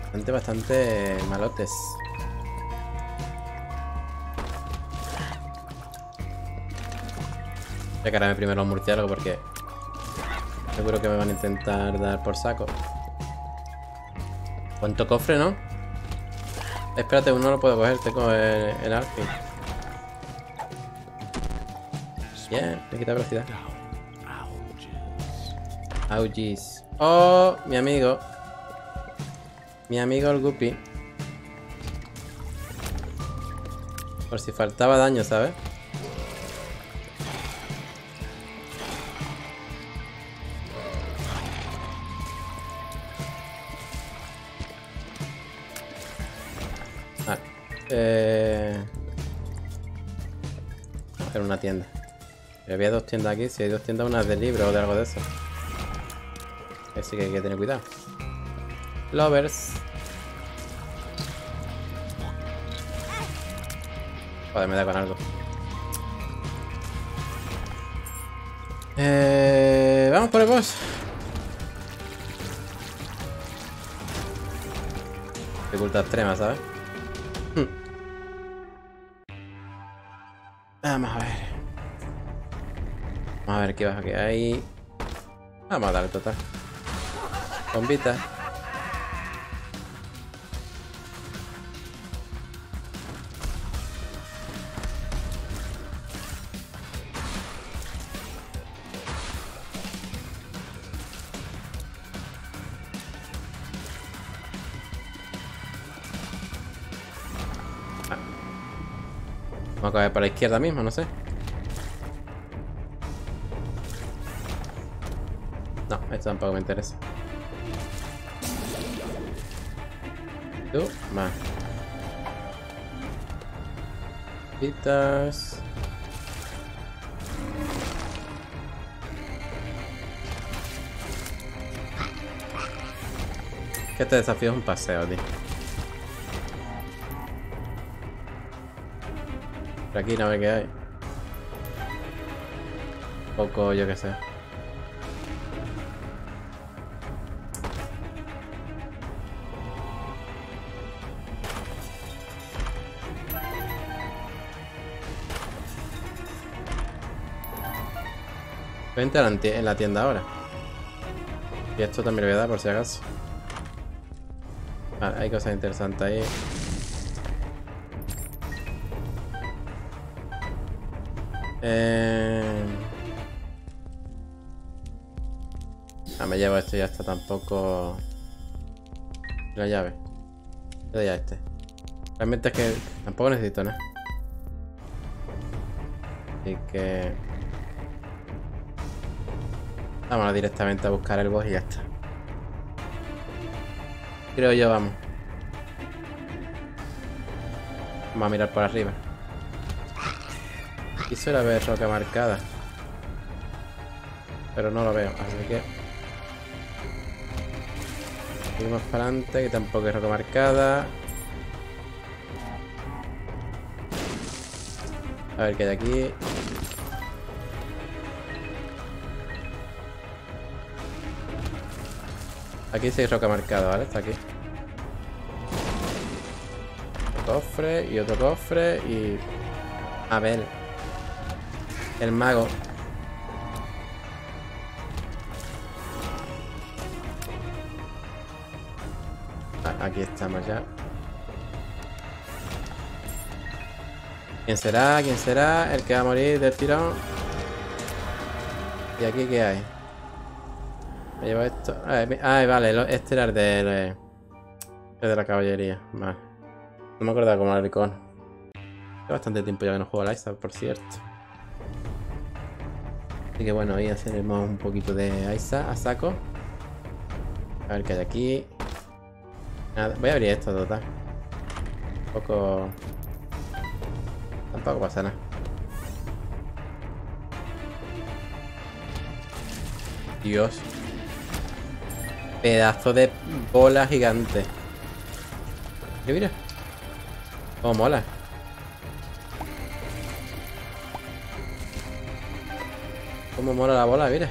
Bastante, bastante malotes. Sacarme primero al murciélago porque seguro que me van a intentar dar por saco. ¿Cuánto cofre, no? Espérate, uno lo puedo coger. Tengo el, el arco. Bien, le quita velocidad. Augis. Oh, mi amigo. Mi amigo el Guppy. Por si faltaba daño, ¿sabes? Vale. Eh... Vamos a hacer una tienda. Pero había dos tiendas aquí. Si hay dos tiendas, una es de libro o de algo de eso. Así que hay que tener cuidado. Lovers. Joder, me da con algo. Eh, vamos por el boss. Dificultad extrema, ¿sabes? Vamos a ver. Vamos a ver qué baja que hay. Vamos a darle total. Bombita. Ah. Vamos a caer para la izquierda mismo, no sé. No, esto tampoco me interesa. Tú, más. Quitas. Que este desafío es un paseo, tío. Por aquí no ve que hay. Un poco, yo que sé. Vente en la tienda ahora. Y esto también lo voy a dar por si acaso. Vale, hay cosas interesantes ahí. Eh... Ah, me llevo esto y ya está. Tampoco... La llave. Pero ya este. Realmente es que tampoco necesito nada. Así que... Vámonos directamente a buscar el boss y ya está. Creo yo, vamos. Vamos a mirar por arriba. Quisiera haber roca marcada. Pero no lo veo, así que... Seguimos para adelante, que tampoco hay roca marcada. A ver qué hay aquí. Aquí sí hay roca marcada, ¿vale? Está aquí. Otro cofre y otro cofre y... A ver. El mago. Ah, aquí estamos ya. ¿Quién será? ¿Quién será? El que va a morir del tirón. ¿Y aquí qué hay? Me llevo esto. Ah, vale, este era el de, el de la caballería. Vale. No me acordaba cómo era el icono. Hace bastante tiempo ya que no juego al Isaac, por cierto. Así que bueno, hoy hacemos un poquito de Isaac a saco. A ver qué hay aquí. Nada, voy a abrir esto, total. Un poco. Tampoco pasa nada. Dios. Pedazo de bola gigante. Mira, mira. Cómo mola. Cómo mola la bola, mira.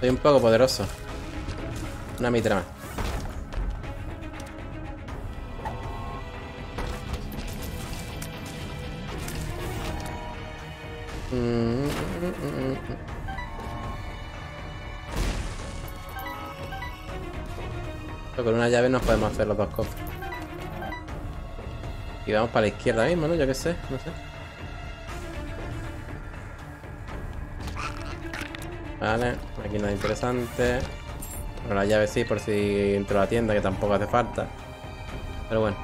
Soy un poco poderoso. Una mitra más. Pero con una llave no podemos hacer los dos cofres. Y vamos para la izquierda mismo, ¿no? Yo qué sé, no sé. Vale, aquí nada interesante. Pero la llave sí, por si entro a la tienda, que tampoco hace falta. Pero bueno.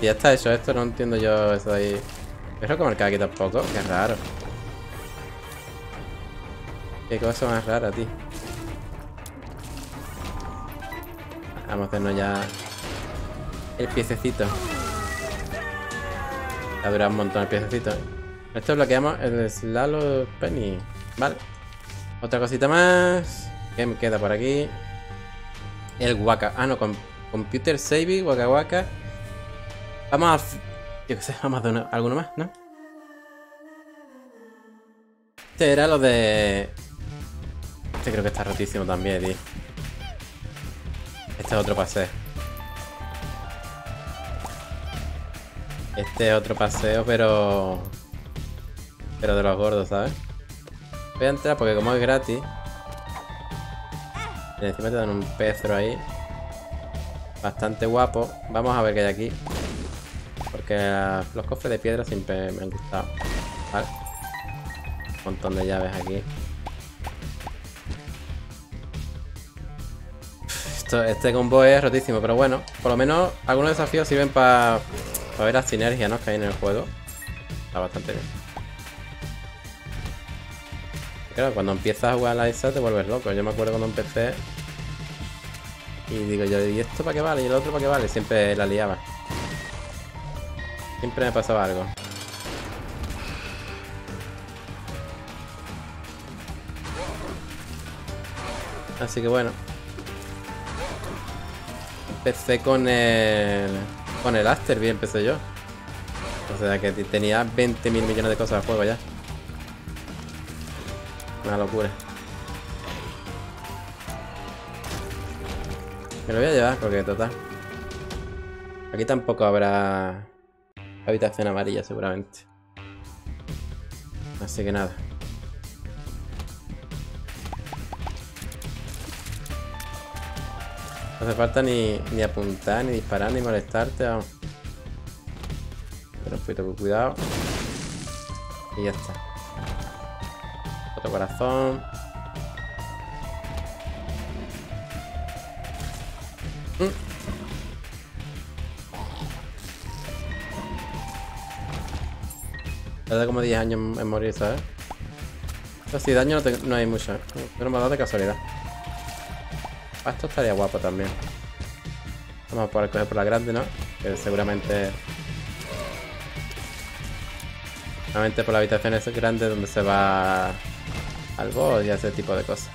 Y ya está hecho esto, no entiendo yo eso de ahí. Creo que marcar aquí tampoco, qué raro. Qué cosa más rara, tío. Vamos a hacernos ya el piececito. Ha durado un montón el piececito. Esto bloqueamos el Slalom Penny. Vale. Otra cosita más. ¿Qué me queda por aquí? El Waka. Ah, no, con Computer Saving, Waka Waka. Vamos a... Yo qué sé, vamos a hacer alguno más, ¿no? Este era lo de... Este creo que está rotísimo también, tío. Este es otro paseo. Este es otro paseo, pero... Pero de los gordos, ¿sabes? Voy a entrar porque como es gratis... Y encima te dan un pezro ahí. Bastante guapo. Vamos a ver qué hay aquí. Porque los cofres de piedra siempre me han gustado. Vale. Un montón de llaves aquí. Esto, este combo es rotísimo, pero bueno. Por lo menos algunos desafíos sirven para pa ver las sinergias, ¿no?, que hay en el juego. Está bastante bien. Claro, cuando empiezas a jugar a la I S A te vuelves loco. Yo me acuerdo cuando empecé... Y digo yo, ¿y esto para qué vale? ¿Y el otro para qué vale? Siempre la liaba. Siempre me pasaba algo. Así que bueno. Empecé con el... Con el Afterbirth empecé yo. O sea que tenía veinte mil millones de cosas a juego ya. Una locura. Me lo voy a llevar porque total. Aquí tampoco habrá... Habitación amarilla seguramente. Así que nada. No hace falta ni, ni apuntar, ni disparar, ni molestarte, vamos. Pero fui con cuidado. Y ya está. Otro corazón. Mm. Tarda como diez años en morir, ¿sabes? Pero si daño no, te, no hay mucho. No me ha dado de casualidad. Esto estaría guapo también. Vamos a poder coger por la grande, ¿no? Que seguramente... Seguramente por la habitación es grande donde se va... Al boss y ese tipo de cosas.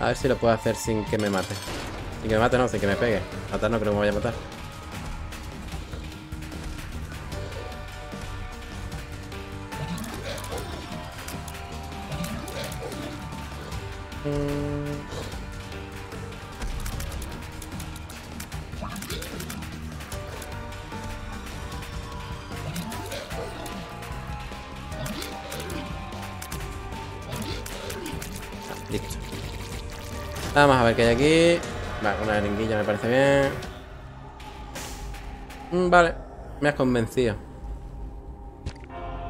A ver si lo puedo hacer sin que me mate. Sin que me mate no, sin que me pegue. Matar no creo que me vaya a matar. Listo. Vamos a ver qué hay aquí. Vale, una jeringuilla me parece bien. Vale, me has convencido.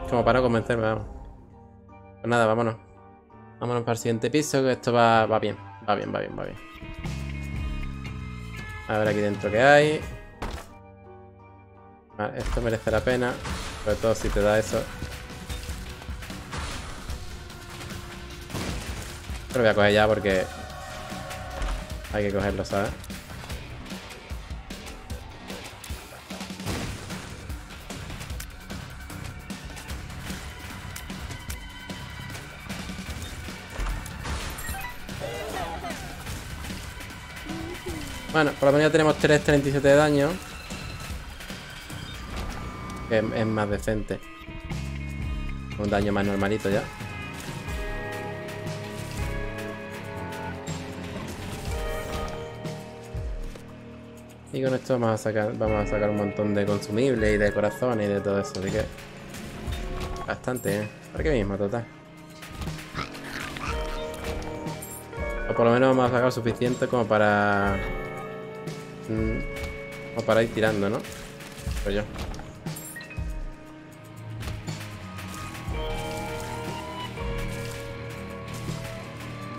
Como para no convencerme, vamos. Pues nada, vámonos. Vámonos para el siguiente piso, que esto va, va bien. Va bien, va bien, va bien. A ver aquí dentro qué hay. Vale, esto merece la pena. Sobre todo si te da eso. Pero voy a coger ya porque hay que cogerlo, ¿sabes? Bueno, por lo menos ya tenemos tres treinta y siete de daño. Que es, es más decente. Un daño más normalito ya. Y con esto vamos a sacar, vamos a sacar un montón de consumibles y de corazones y de todo eso, así que Bastante, ¿eh? ¿Por qué mismo, total? O por lo menos me ha sacado suficiente como para... Mm, como para ir tirando, ¿no? Pues yo.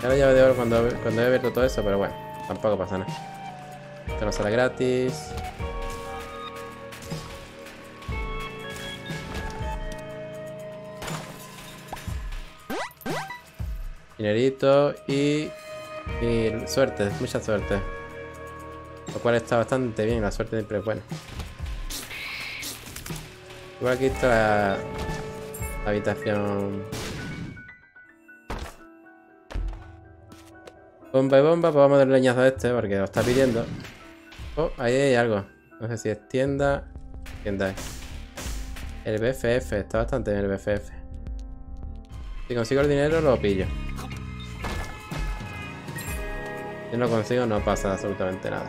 Ya la llave de oro cuando, cuando he abierto todo eso, pero bueno, tampoco pasa nada. Esto no será gratis. Dinerito y, y suerte, mucha suerte. Lo cual está bastante bien, la suerte siempre es buena. Igual aquí está la, la habitación. Bomba y bomba, pues vamos a darle leñazo a este porque lo está pidiendo. Oh, ahí hay algo. No sé si es tienda. Tienda es. El B F F, está bastante bien el B F F. Si consigo el dinero lo pillo. Si no consigo no pasa absolutamente nada.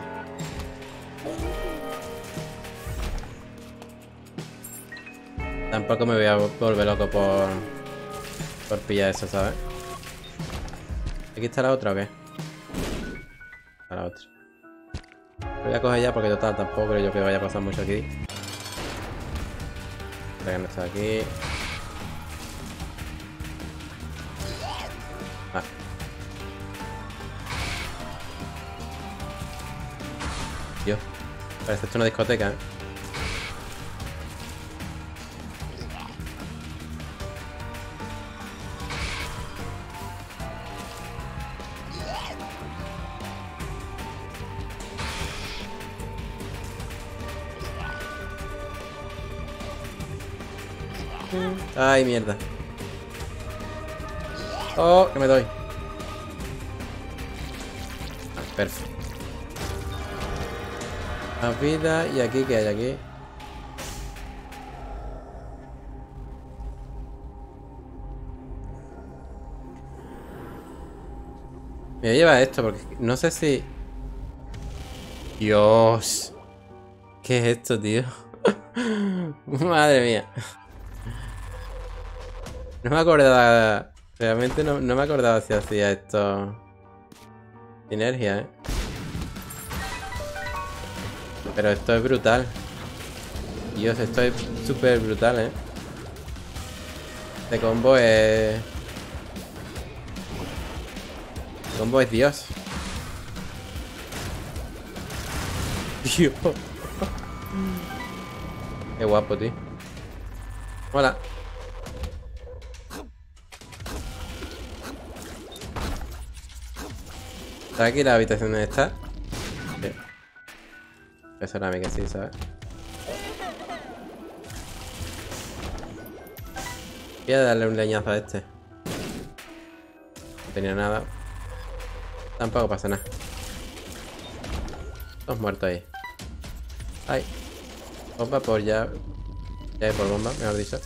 Tampoco me voy a volver loco por por pillar eso, ¿sabes? ¿Aquí está la otra o qué? Está la otra. Lo voy a coger ya porque total tampoco creo yo que vaya a pasar mucho aquí. Venga, no está aquí. Dios. Parece esto una discoteca, ¿eh? Ay, mierda. Oh, que me doy. Ah, perfecto. Más vida. ¿Y aquí qué hay? Aquí me lleva esto porque no sé si... Dios, ¿qué es esto, tío? Madre mía. No me acordaba. Realmente no, no me acordaba si hacía esto sinergia, eh. Pero esto es brutal. Dios, esto es súper brutal, ¿eh? Este combo es... Este combo es Dios. Dios. Qué guapo, tío. Hola. ¿Está aquí la habitación donde está? Eso era que sí, ¿sabes? Voy a darle un leñazo a este. No tenía nada. Tampoco pasa nada. Dos muertos ahí. Ay. Bomba por ya. Ya por bomba, mejor dicho.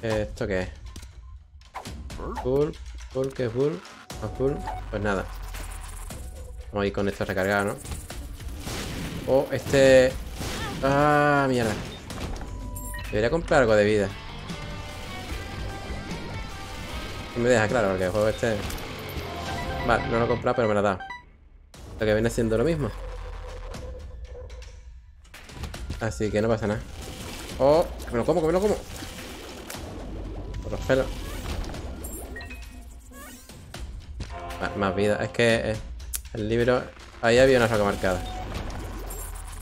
¿Esto qué es? Bull, bull, que es bull. Más bull. Pues nada. Vamos a ir con esto recargado, ¿no? Oh, este... Ah, mierda. Debería comprar algo de vida. No me deja claro, porque el juego este... Vale, no lo he comprado, pero me lo ha dado. Lo que viene siendo lo mismo. Así que no pasa nada. Oh, que me lo como, que me lo como. Por los pelos. Vale, más vida. Es que eh, el libro... Ahí había una roca marcada.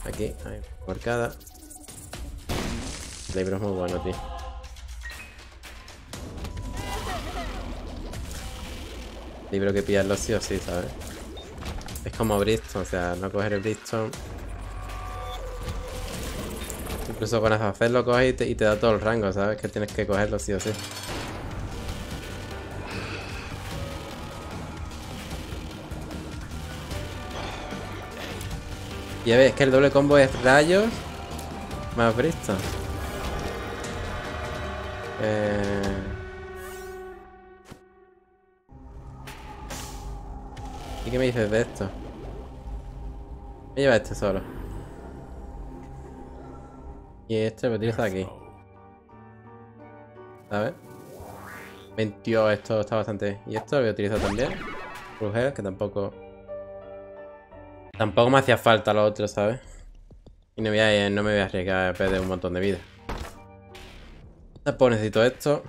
Aquí, ahí, marcada. El libro es muy bueno, tío. El libro que pillarlo sí o sí, ¿sabes? Es como Bristol, o sea, no coger el Bristol. Incluso con hacerlo coges y te, y te da todo el rango, ¿sabes? Que tienes que cogerlo sí o sí. Y a ver, es que el doble combo es rayos más Bristol. Eh... ¿Y qué me dices de esto? Me lleva este solo. Y este lo utiliza aquí. A ver. veintiocho, esto está bastante. Y esto lo voy a utilizar también. Brujeras, que tampoco... Tampoco me hacía falta lo otro, ¿sabes? Y no, voy a, no me voy a arriesgar a perder un montón de vida. Después necesito esto.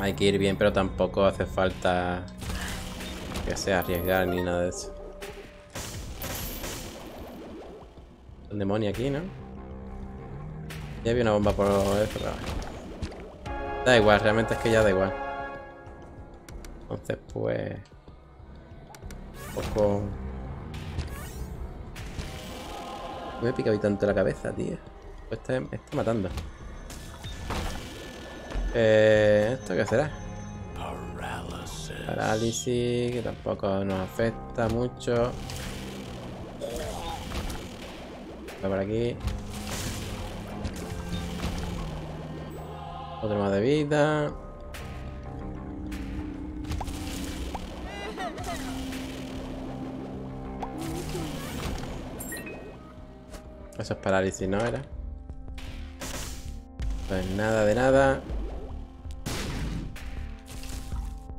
Hay que ir bien, pero tampoco hace falta que sea arriesgar ni nada de eso. Un demonio aquí, ¿no? Ya había una bomba por eso, pero... Da igual, realmente es que ya da igual. Entonces, pues... Un poco... Me pica hoy tanto la cabeza, tío. Pues está, me está matando. Eh, ¿Esto qué será? Parálisis, que tampoco nos afecta mucho. Va por aquí. Otro más de vida. Eso es parálisis, ¿no era? Pues nada de nada.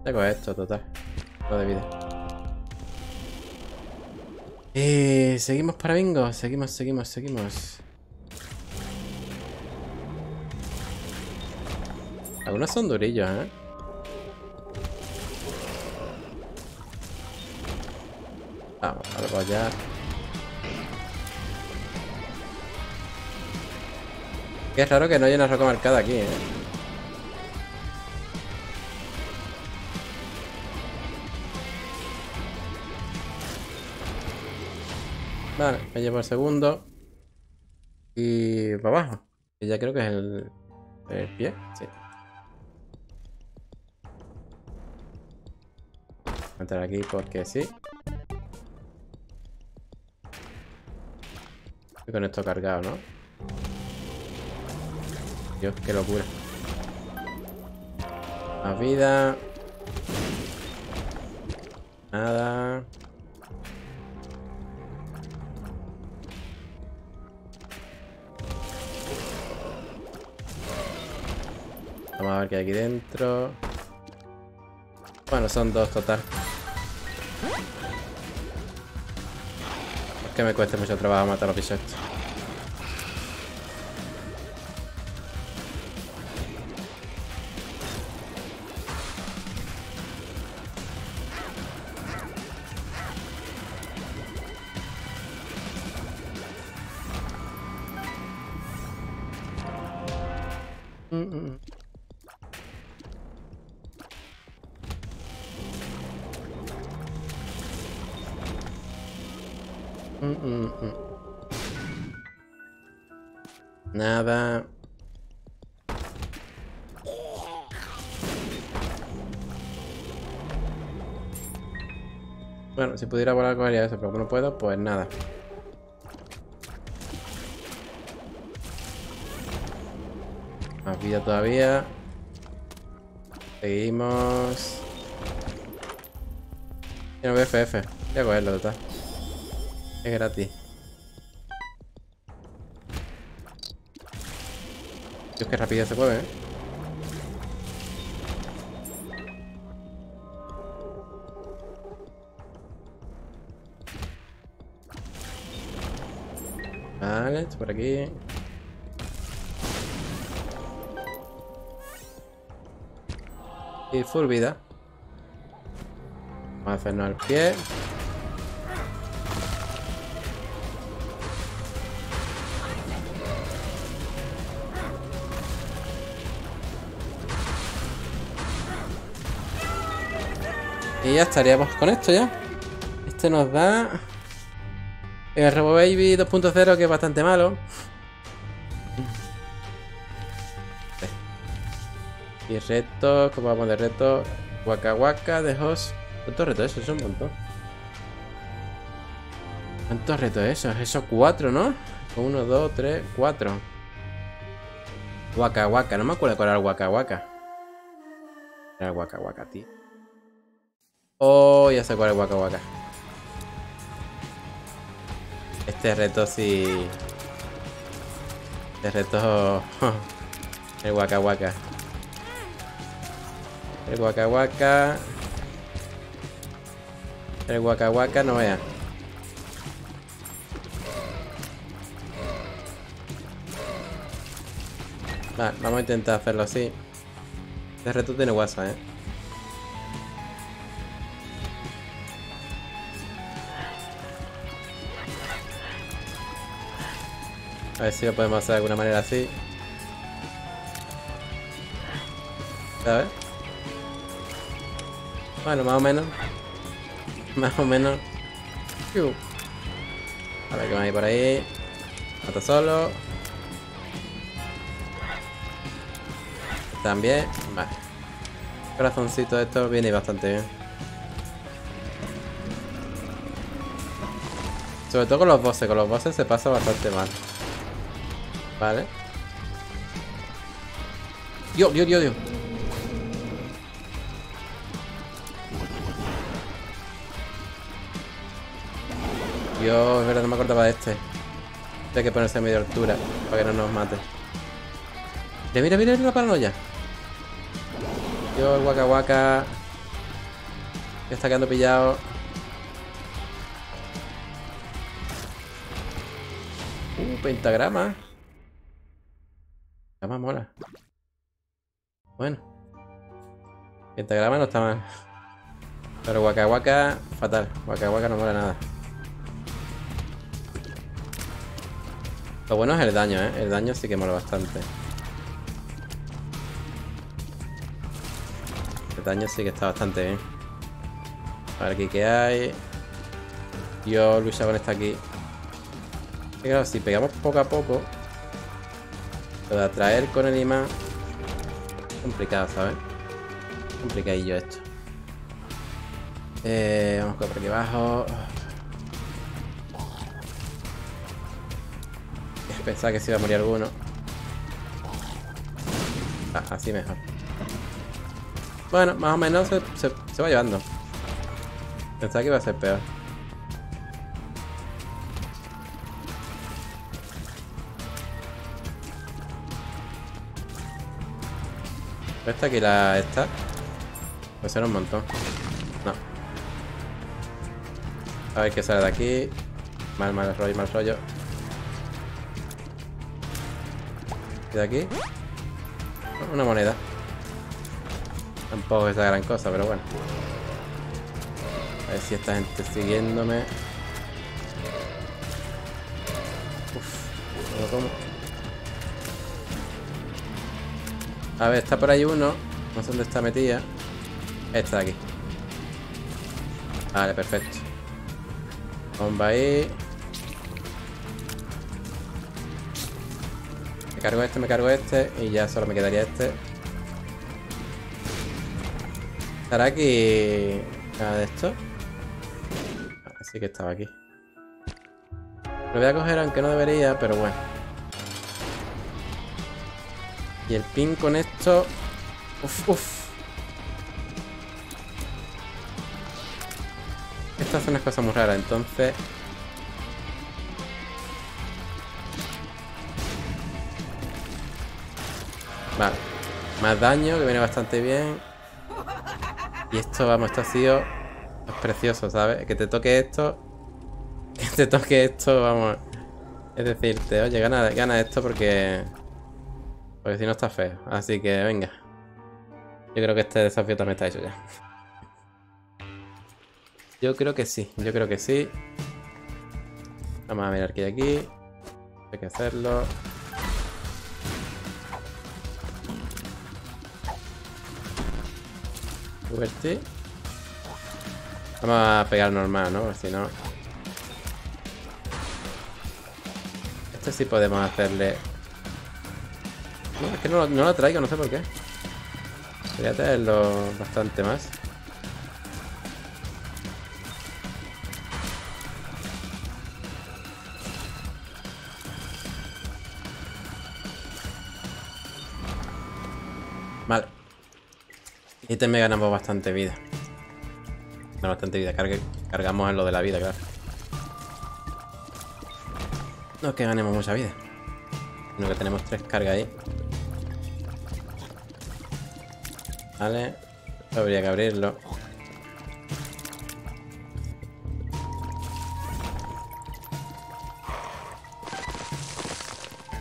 Tengo esto, total. No de vida. Eh, seguimos para bingo. Seguimos, seguimos, seguimos. Algunos son durillos, ¿eh? Vamos, ahora voy allá. Qué raro que no haya una roca marcada aquí, ¿eh? Vale, me llevo el segundo. Y para abajo. Que ya creo que es el, el pie, sí. Voy a entrar aquí porque sí. Y con esto cargado, ¿no? Dios, qué locura. Más vida. Nada. Vamos a ver qué hay aquí dentro. Bueno, son dos total. Es que me cuesta mucho trabajo matar a los bichos. Nada. Bueno, si pudiera volar cogería eso, pero como no puedo, pues nada. Más vida todavía. Seguimos. Tiene B F F. Voy a cogerlo, total. Es gratis. Dios, que rápido se mueve, ¿eh? Vale, esto por aquí. Y full vida. Vamos a hacernos al pie. Y ya estaríamos con esto ya. Este nos da... El Robo Baby dos punto cero, que es bastante malo. Y retos, ¿cómo vamos de retos? Waka Waka de host. ¿Cuántos retos esos? Son un montón. ¿Cuántos retos esos? Esos cuatro, ¿no? Uno, dos, tres, cuatro. Waka Waka, no me acuerdo cuál era el Waka Waka. Era el Waka Waka, tío. Oh, ya sé cuál es Waka Waka. Este reto sí. De resto, el guaca guaca. El guaca guaca. El guaca guaca no vea. Vale, vamos a intentar hacerlo así. De resto tiene WhatsApp, eh. A ver si lo podemos hacer de alguna manera así. ¿Sabes? Bueno, más o menos. Más o menos. A ver qué más hay por ahí. Mata solo. También. Vale. Corazoncito, esto viene bastante bien. Sobre todo con los bosses. Con los bosses se pasa bastante mal. Vale. Dios, Dios, Dios, Dios. Dios, es verdad, no me acordaba de este. Hay que ponerse a media altura para que no nos mate. Mira, mira, mira la paranoia. Dios, el guaca guaca. Ya está quedando pillado. Uh, pentagrama. Más mola. Bueno, pentagrama no está mal, pero guaca guaca fatal. Guaca guaca no mola nada. Lo bueno es el daño, ¿eh? El daño sí que mola bastante. El daño sí que está bastante bien. A ver aquí qué hay. Yo lucha con esta aquí. Y claro, si pegamos poco a poco. Lo de atraer con el imán es complicado, ¿sabes? Complicadillo esto. Eh, vamos por aquí abajo. Pensaba que se iba a morir alguno. Ah, así mejor. Bueno, más o menos se, se, se va llevando. Pensaba que iba a ser peor. Esta aquí la esta. Pues era un montón. No. A ver qué sale de aquí. Mal, mal rollo, mal rollo. ¿Y de aquí? Una moneda. Tampoco es la gran cosa, pero bueno. A ver si esta gente siguiéndome. Uff, no lo como. A ver, está por ahí uno. No sé dónde está metida. Esta de aquí. Vale, perfecto. Bomba ahí. Me cargo este, me cargo este. Y ya solo me quedaría este. ¿Estará aquí nada de esto? Así que estaba aquí. Lo voy a coger aunque no debería, pero bueno. Y el pin con esto. Uf, uf. Estas son unas cosas muy raras, entonces. Vale. Más daño, que viene bastante bien. Y esto, vamos, esto ha sido. Es precioso, ¿sabes? Que te toque esto. Que te toque esto, vamos. Es decirte, oye, gana, gana esto porque. Porque si no está feo. Así que venga. Yo creo que este desafío también está hecho ya. Yo creo que sí. Yo creo que sí. Vamos a mirar aquí y aquí. Hay que hacerlo. Subvertir. Vamos a pegar normal, ¿no? Porque si no. Este sí podemos hacerle. No, es que no, no lo traigo, no sé por qué. Quería traerlo bastante más. Vale. Y también ganamos bastante vida. No, bastante vida. Cargue, cargamos en lo de la vida, claro. No es que ganemos mucha vida. Bueno, que tenemos tres cargas ahí. Vale. Habría que abrirlo.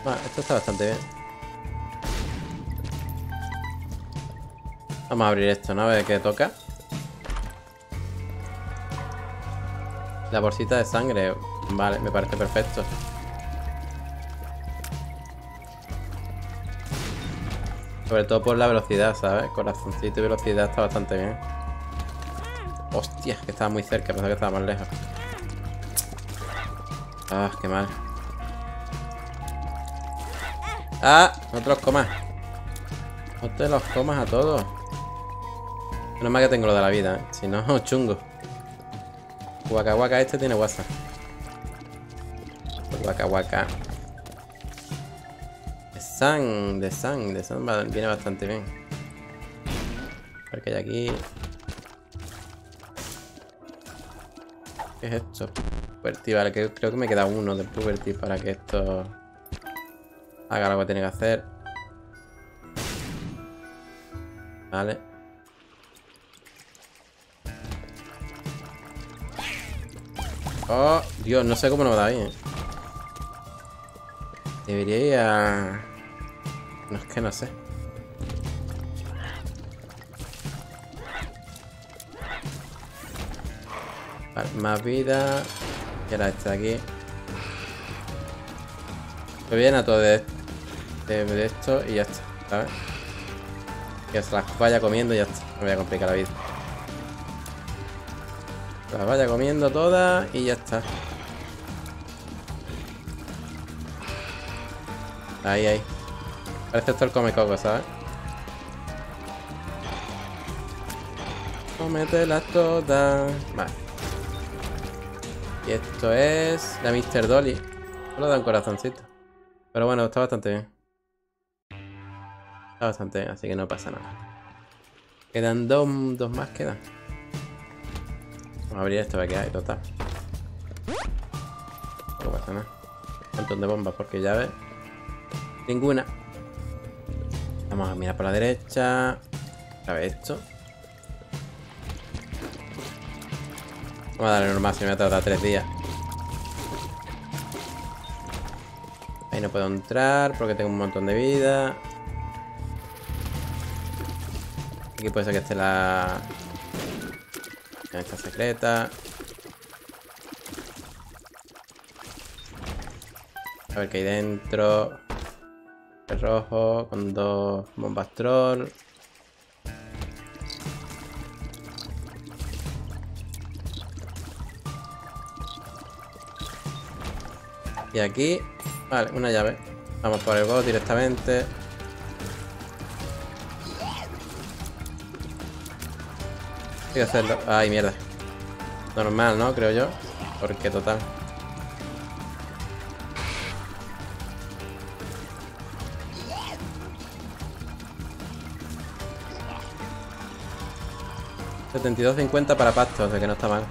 Bueno, esto está bastante bien. Vamos a abrir esto, ¿no? A ver qué toca. La bolsita de sangre. Vale, me parece perfecto. Sobre todo por la velocidad, ¿sabes? Corazoncito y velocidad está bastante bien. Hostia, que estaba muy cerca, pensaba que estaba más lejos. Ah, qué mal. Ah, no te los comas. No te los comas a todos. Menos mal que tengo lo de la vida, ¿eh? Si no, chungo. Guaca, guaca, este tiene guasa. Guaca, guaca. San, de San, de San viene bastante bien. A ver qué hay aquí. ¿Qué es esto? Puberty, vale, creo, creo que me queda uno de Puberty para que esto haga lo que tiene que hacer. Vale. Oh, Dios, no sé cómo no me da bien. Debería ir a... No, es que no sé. Vale, más vida. Y ahora este de aquí. Estoy bien a todo de, de, de esto y ya está, ¿sabes? Que se las vaya comiendo y ya está. No voy a complicar la vida. Se las vaya comiendo todas y ya está. Ahí, ahí. Parece esto el come coco, ¿sabes? Cómetelas todas. Vale. Y esto es la mister Dolly. Solo da un corazoncito. Pero bueno, está bastante bien. Está bastante bien, así que no pasa nada. Quedan dos, dos más, quedan. Vamos a abrir esto para que hay, total. No pasa nada. Un montón de bombas, porque ya ves. Ninguna. Vamos a mirar por la derecha. A ver esto. Vamos a darle normal, si me va a tardar tres días. Ahí no puedo entrar porque tengo un montón de vida. Aquí puede ser que esté la... esta secreta. A ver qué hay dentro. Rojo con dos bombas troll. Y aquí, vale, una llave. Vamos por el boss directamente. Hay que hacerlo. Ay, mierda. Normal, ¿no? Creo yo. Porque total. setenta y dos cincuenta para pastos, de que no está mal.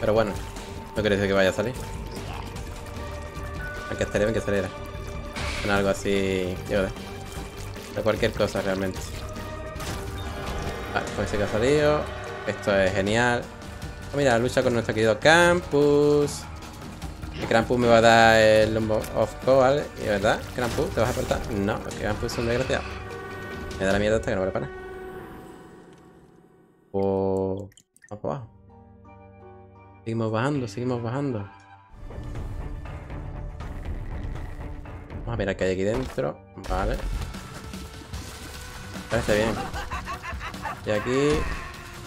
Pero bueno, no quiere decir que vaya a salir. Aunque estaría bien que saliera. Con algo así, yo de, de cualquier cosa realmente. Vale, pues sí que ha salido. Esto es genial. Oh, mira, la lucha con nuestro querido Krampus. El Krampus me va a dar el Lumbo of Coal, ¿y verdad? Krampus, ¿te vas a apartar? No, porque Krampus es un desgraciado. Me da la mierda hasta que no me prepara. Oh, vamos abajo. Seguimos bajando, seguimos bajando. Vamos a mirar qué hay aquí dentro. Vale. Parece bien. Y aquí.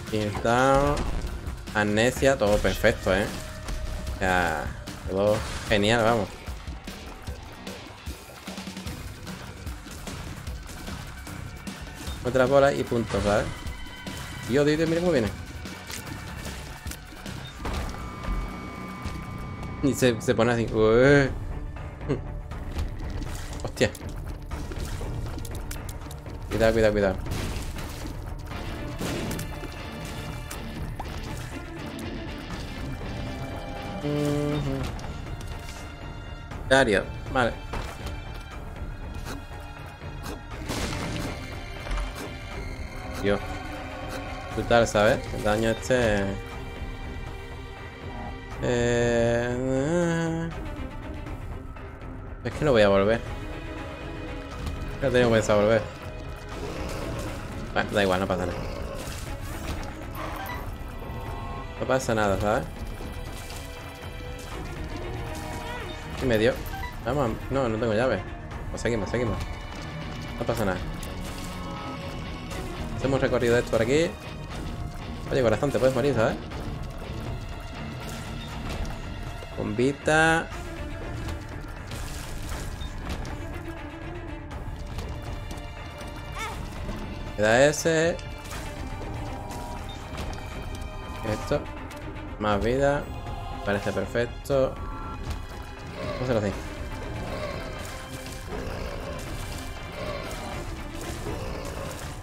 Pinstado. Amnesia, todo perfecto, eh. O sea, todo genial, vamos. Otras bolas y puntos, ¿vale? Dios, Dios, Dios, mira cómo viene. Y se, se pone así. Ué. Hostia. Cuidado, cuidado, cuidado. Dario, vale. Dios. Brutal, ¿sabes? El daño este... Eh... Es que no voy a volver. No tengo pensado volver. Bueno, da igual, no pasa nada. No pasa nada, ¿sabes? Y me dio. Vamos, a... no, no tengo llave. Pues seguimos, seguimos. No pasa nada. Hemos recorrido esto por aquí. Oye, corazón, te puedes morir, ¿sabes? Bombita. Queda ese. Esto. Más vida. Parece perfecto. Vamos a hacerlo así.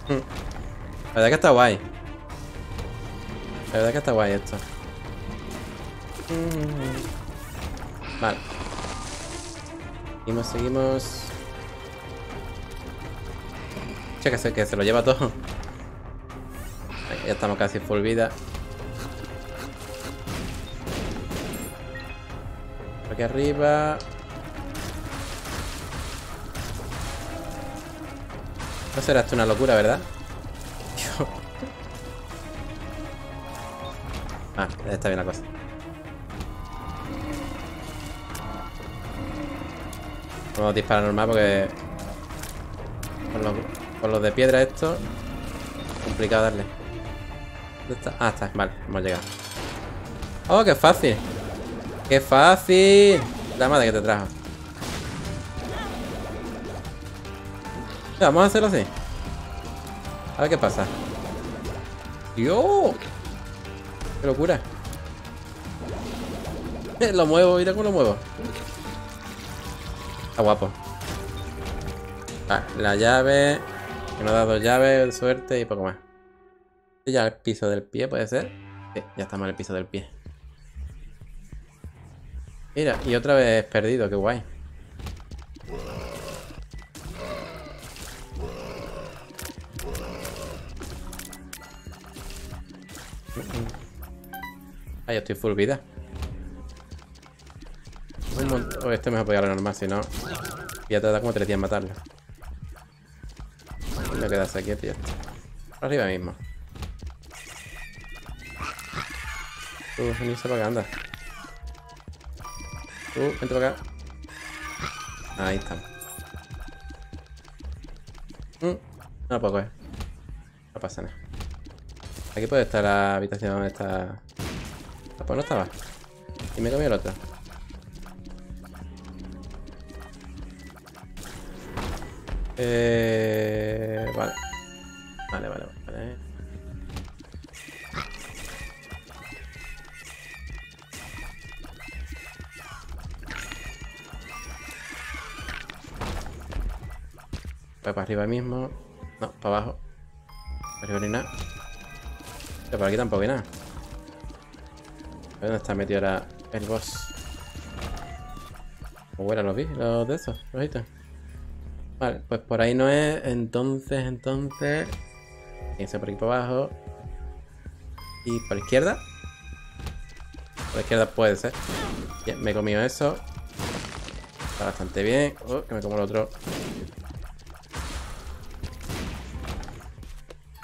La verdad que está guay. La verdad que está guay esto. Vale. Seguimos, seguimos. Che, que se, que se lo lleva todo. Ya estamos casi full vida. Por aquí arriba. No será esto una locura, ¿verdad? Ah, está bien la cosa. Vamos a disparar normal porque... Con los, con los de piedra esto... Complicado darle. ¿Dónde está? Ah, está. Vale, hemos llegado. ¡Oh, qué fácil! ¡Qué fácil! La madre que te trajo. Ya, vamos a hacerlo así. A ver qué pasa. ¡Dios! ¡Qué locura! Lo muevo, mira cómo lo muevo. Está guapo. Ah, la llave. Que nos ha dado llave, de suerte y poco más. Ya el piso del pie, ¿puede ser? Sí, ya estamos en el piso del pie. Mira, y otra vez perdido, qué guay. Ah, yo estoy full vida. Un montón. Oh, este me va a pegar a lo normal, si no. Y ya te da como tres días matarlo. No quedarse aquí, tío. Arriba mismo. Tú, venirse para acá, anda. Tú, vente para acá. Ahí estamos. No lo puedo coger. No pasa nada. Aquí puede estar la habitación donde está. Pues no estaba. Y me comí el otro. Eh... Vale. Vale, vale, vale. Voy para arriba mismo. No, para abajo. Para arriba ni nada. Pero por aquí tampoco hay nada. ¿Dónde está metido ahora el boss? O bueno, los vi, los de esos, los hitos. Vale, pues por ahí no es. Entonces, entonces. Pienso por aquí para abajo. ¿Y por la izquierda? Por la izquierda puede ser. Bien, me he comido eso. Está bastante bien. Oh, que me como el otro.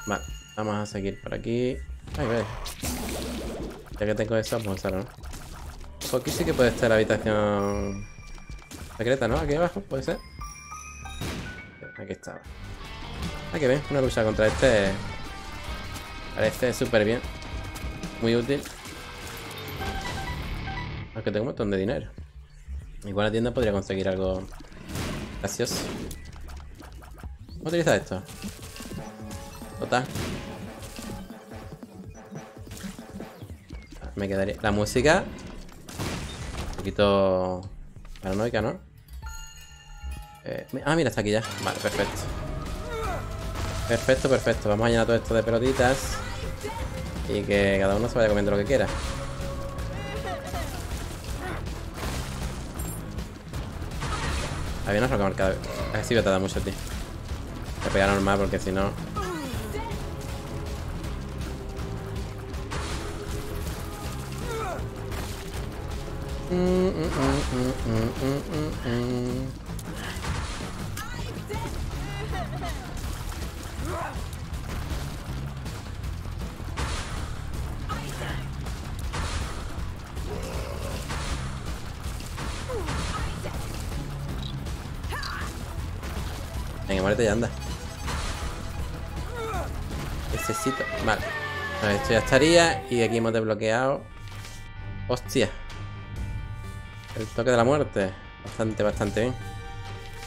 Vale, vamos a seguir por aquí. Ay, vale. Ya que tengo eso, vamos a usarlo, ¿no? Pues aquí sí que puede estar la habitación secreta, ¿no? Aquí abajo, puede ser. Aquí estaba. Ah, que bien. Una lucha contra este. Parece súper bien. Muy útil. Aunque tengo un montón de dinero. Igual la tienda podría conseguir algo gracioso. Vamos a utilizar esto. Total. Me quedaría... La música... Un poquito... paranoica, ¿no? Eh, ah, mira, está aquí ya. Vale, perfecto. Perfecto, perfecto. Vamos a llenar todo esto de pelotitas. Y que cada uno se vaya comiendo lo que quiera. Había una roca marcada. Así me tarda mucho, tío. Voy a pegar normal porque si no. Mm, mm, mm, mm, mm, mm, mm. Venga, muérete ya, anda. Necesito. Vale. Vale, esto ya estaría. Y aquí hemos desbloqueado. Hostia. El toque de la muerte. Bastante, bastante bien.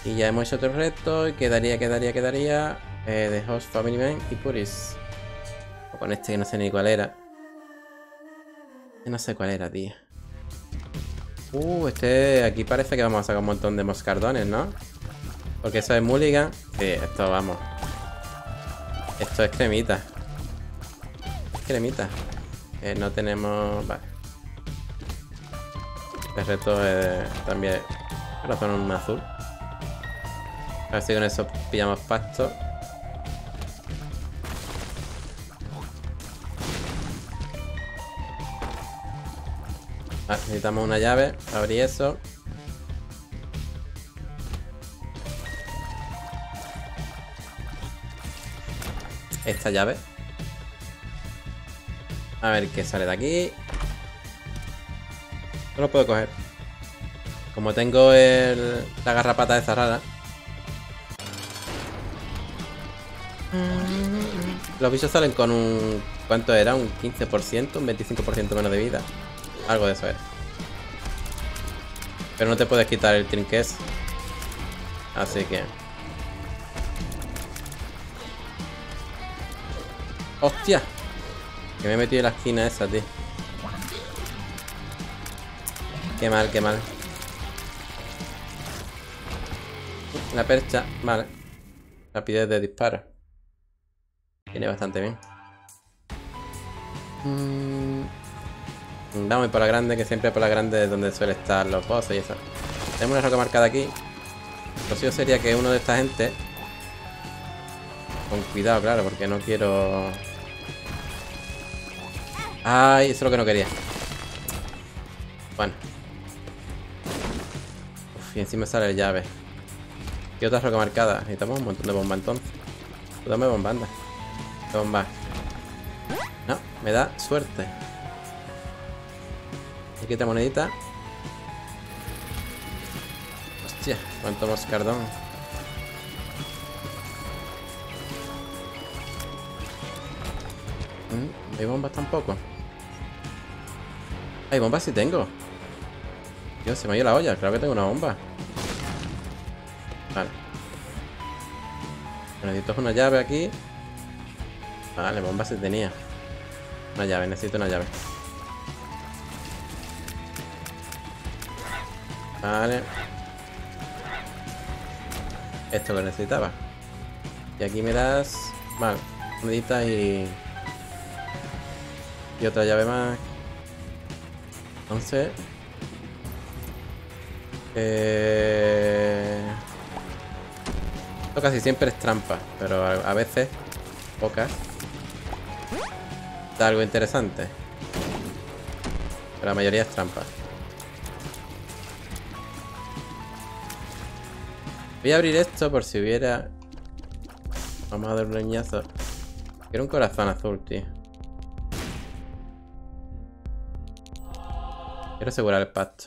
Y ya hemos hecho otro reto. Y quedaría, quedaría, quedaría. Eh, The Host, Family Man y Puris. O con este que no sé ni cuál era. No sé cuál era, tío. Uh, este. Aquí parece que vamos a sacar un montón de moscardones, ¿no? Porque eso es mulligan. Sí, esto vamos. Esto es cremita. Es cremita. Eh, no tenemos. Vale. Este reto eh, también. Corazón azul. A ver si con eso pillamos pasto. Ah, necesitamos una llave. Abrí eso. Esta llave. A ver qué sale de aquí. No lo puedo coger. Como tengo el, la garrapata de esta rara. Los bichos salen con un... ¿Cuánto era? ¿Un quince por ciento? ¿Un veinticinco por ciento menos de vida? Algo de eso era. Pero no te puedes quitar el trinqués. Así que... ¡Hostia! Que me he metido en la esquina esa, tío. Qué mal, qué mal. La percha, vale. Rapidez de disparo. Viene bastante bien. Vamos y por la grande, que siempre por la grande es donde suelen estar los bosses y eso. Tenemos una roca marcada aquí. Lo suyo sería que uno de esta gente... Con cuidado, claro, porque no quiero... Ay, eso es lo que no quería. Bueno. Uf, y encima sale el llave. ¿Qué otra roca marcada? Necesitamos un montón de bomba entonces. Dame bomba, anda. Bomba. No, me da suerte. Y quita monedita. Hostia, cuánto moscardón. ¿Hay bombas tampoco? ¿Hay bombas? Sí tengo. Dios, se me ha ido la olla. Claro que tengo una bomba. Vale. Necesito una llave aquí. Vale, bomba sí tenía. Una llave, necesito una llave. Vale. Esto lo necesitaba. Y aquí me das... Vale, meditas y... Y otra llave más. Entonces. Eh... Esto casi siempre es trampa. Pero a veces. Pocas. Da algo interesante. Pero la mayoría es trampa. Voy a abrir esto por si hubiera. Vamos a dar un leñazo. Quiero un corazón azul, tío. Quiero asegurar el pacto.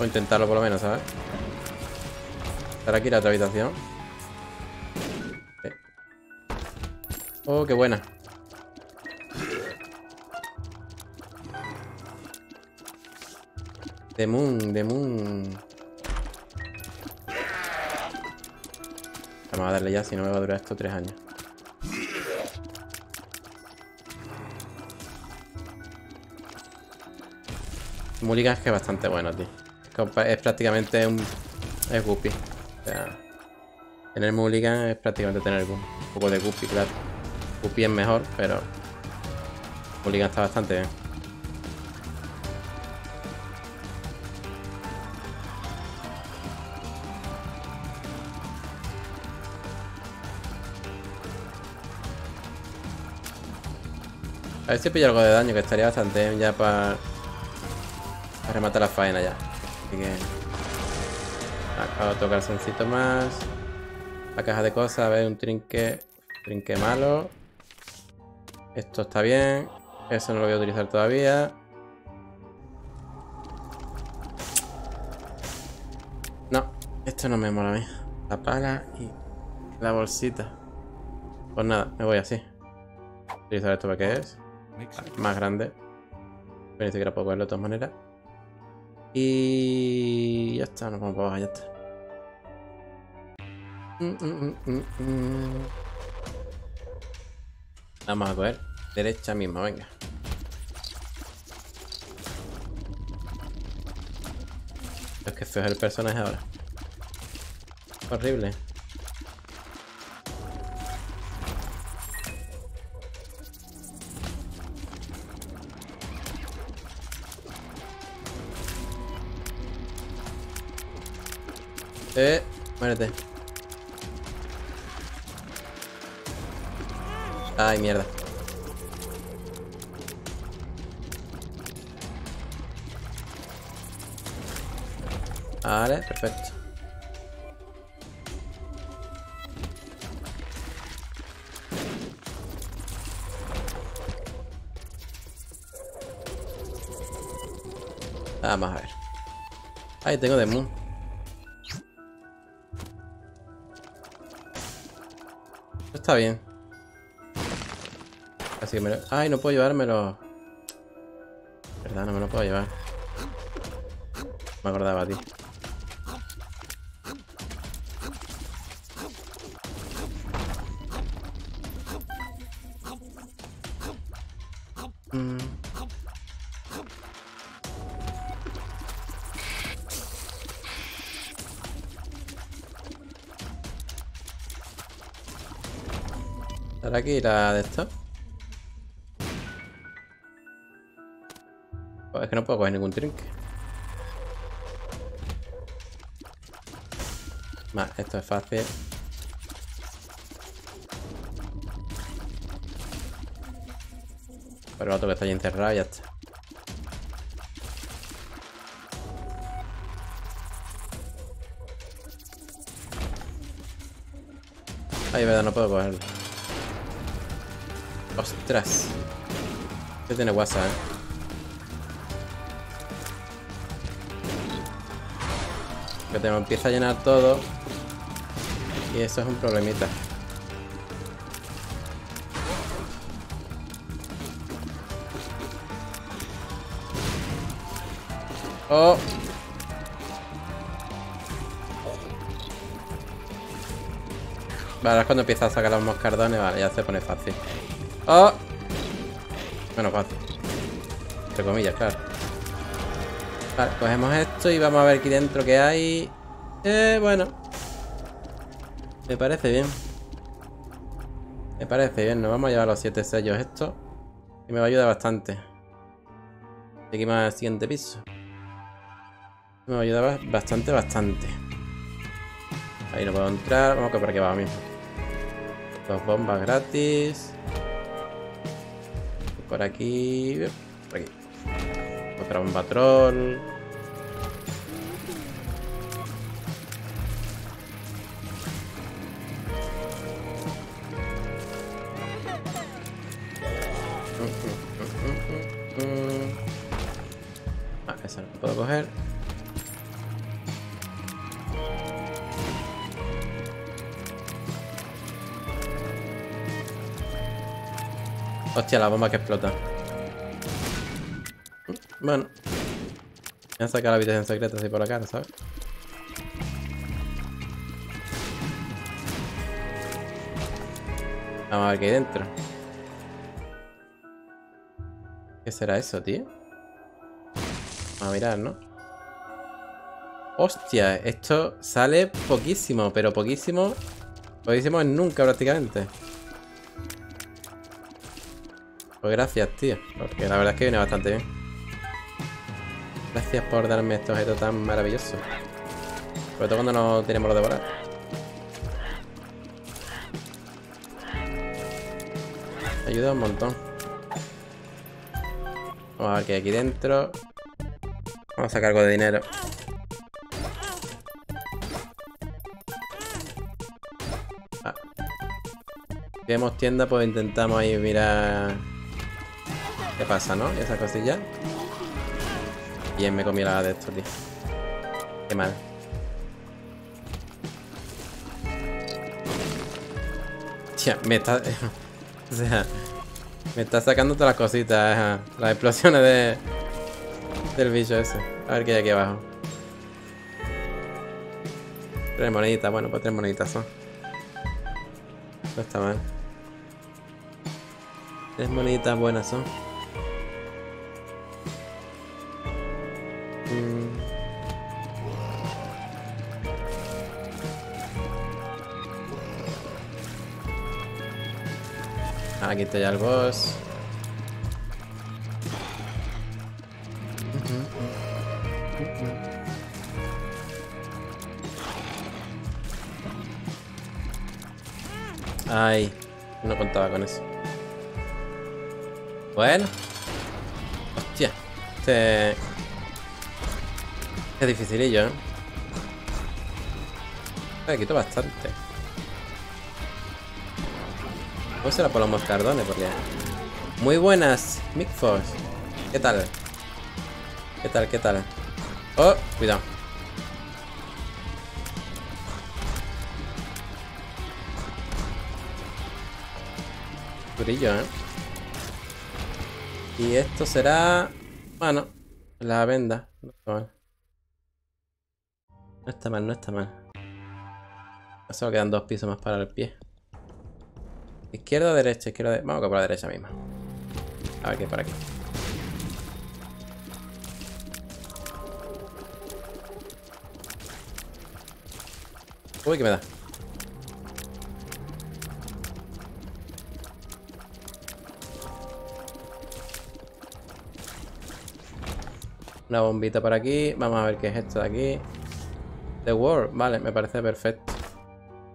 O intentarlo por lo menos, ¿sabes? Estar aquí en la otra habitación. Sí. Oh, qué buena. The Moon, The Moon. Vamos a darle ya, si no me va a durar esto tres años. Mulligan es que es bastante bueno, tío. Es prácticamente un... Es guppy. O sea... Tener mulligan es prácticamente tener un poco de guppy, claro. Guppy es mejor, pero... Mulligan está bastante bien. A ver si pillo algo de daño, que estaría bastante bien ya para... para rematar la faena ya. Así que... acabo de tocar calzoncito más. La caja de cosas, a ver, un trinque... trinque malo. Esto está bien. Eso no lo voy a utilizar todavía. No, esto no me mola a mí. La pala y la bolsita. Pues nada, me voy así. Utilizar esto para que es más grande. Pero ni siquiera puedo verlo de todas maneras. Y ya está, nos vamos para abajo, ya está. Mm, mm, mm, mm. Vamos a coger derecha misma, venga. Es que feo es el personaje ahora. Horrible. Eh, muérete. Ay, mierda. Vale, perfecto. Vamos a ver. Ahí tengo de Moon. Está bien. Así que me lo... ¡Ay, no puedo llevármelo! ¿Verdad? No me lo puedo llevar. Me acordaba, tío. Mm. ¿Estará aquí la de esto? Es que no puedo coger ningún trinque. Nah, esto es fácil. Pero el otro que está ahí encerrado ya está. Ay, verdad, no puedo cogerlo. Ostras. Este tiene WhatsApp, eh. Que te empieza a llenar todo. Y eso es un problemita. Oh. Vale, es cuando empieza a sacar los moscardones. Vale, ya se pone fácil. Oh. Bueno, fácil. Entre comillas, claro. Vale, cogemos esto y vamos a ver aquí dentro qué hay. Eh, bueno. Me parece bien. Me parece bien. Nos vamos a llevar los siete sellos estos. Y me va a ayudar bastante. Seguimos al siguiente piso. Me va a ayudar bastante, bastante. Ahí no puedo entrar. Vamos a por aquí abajo mismo. Dos bombas gratis. Y por aquí. Por aquí. Otra bomba troll. Ah, esa no puedo coger. Hostia, la bomba que explota. Bueno, voy a sacar la habitación secreta así por la cara, ¿sabes? Vamos a ver qué hay dentro. ¿Qué será eso, tío? Vamos a mirar, ¿no? Hostia, esto sale poquísimo, pero poquísimo. Poquísimo es nunca prácticamente. Pues gracias, tío, porque la verdad es que viene bastante bien. Gracias por darme este objeto tan maravilloso. Sobre todo cuando no tenemos lo de volar. Ayuda un montón. Vamos a ver qué hay aquí dentro. Vamos a sacar algo de dinero. Ah. Si vemos tienda, pues intentamos ahí mirar qué pasa, ¿no? Y esas cosillas. Bien, me comí la de esto, tío. Qué mal. Tía, me está... o sea... Me está sacando todas las cositas, ¿eh? Las explosiones de... del bicho ese. A ver qué hay aquí abajo. Tres moneditas, bueno, pues tres moneditas son. No está mal. Tres moneditas buenas son. Aquí está ya el boss. Ay, no contaba con eso. Bueno. Hostia. Este... es dificilillo, ¿eh? Me quito bastante. Pues será por los moscardones, porque... Muy buenas, Mickfox. ¿Qué tal? ¿Qué tal, qué tal? Oh, cuidado. Durillo, ¿eh? Y esto será... Bueno, la venda. No está mal. No está mal, no está mal. Solo quedan dos pisos más para el pie. Izquierda, derecha, izquierda, derecha. Vamos a por la derecha misma. A ver qué hay por aquí. Uy, que me da. Una bombita por aquí. Vamos a ver qué es esto de aquí. The World. Vale, me parece perfecto.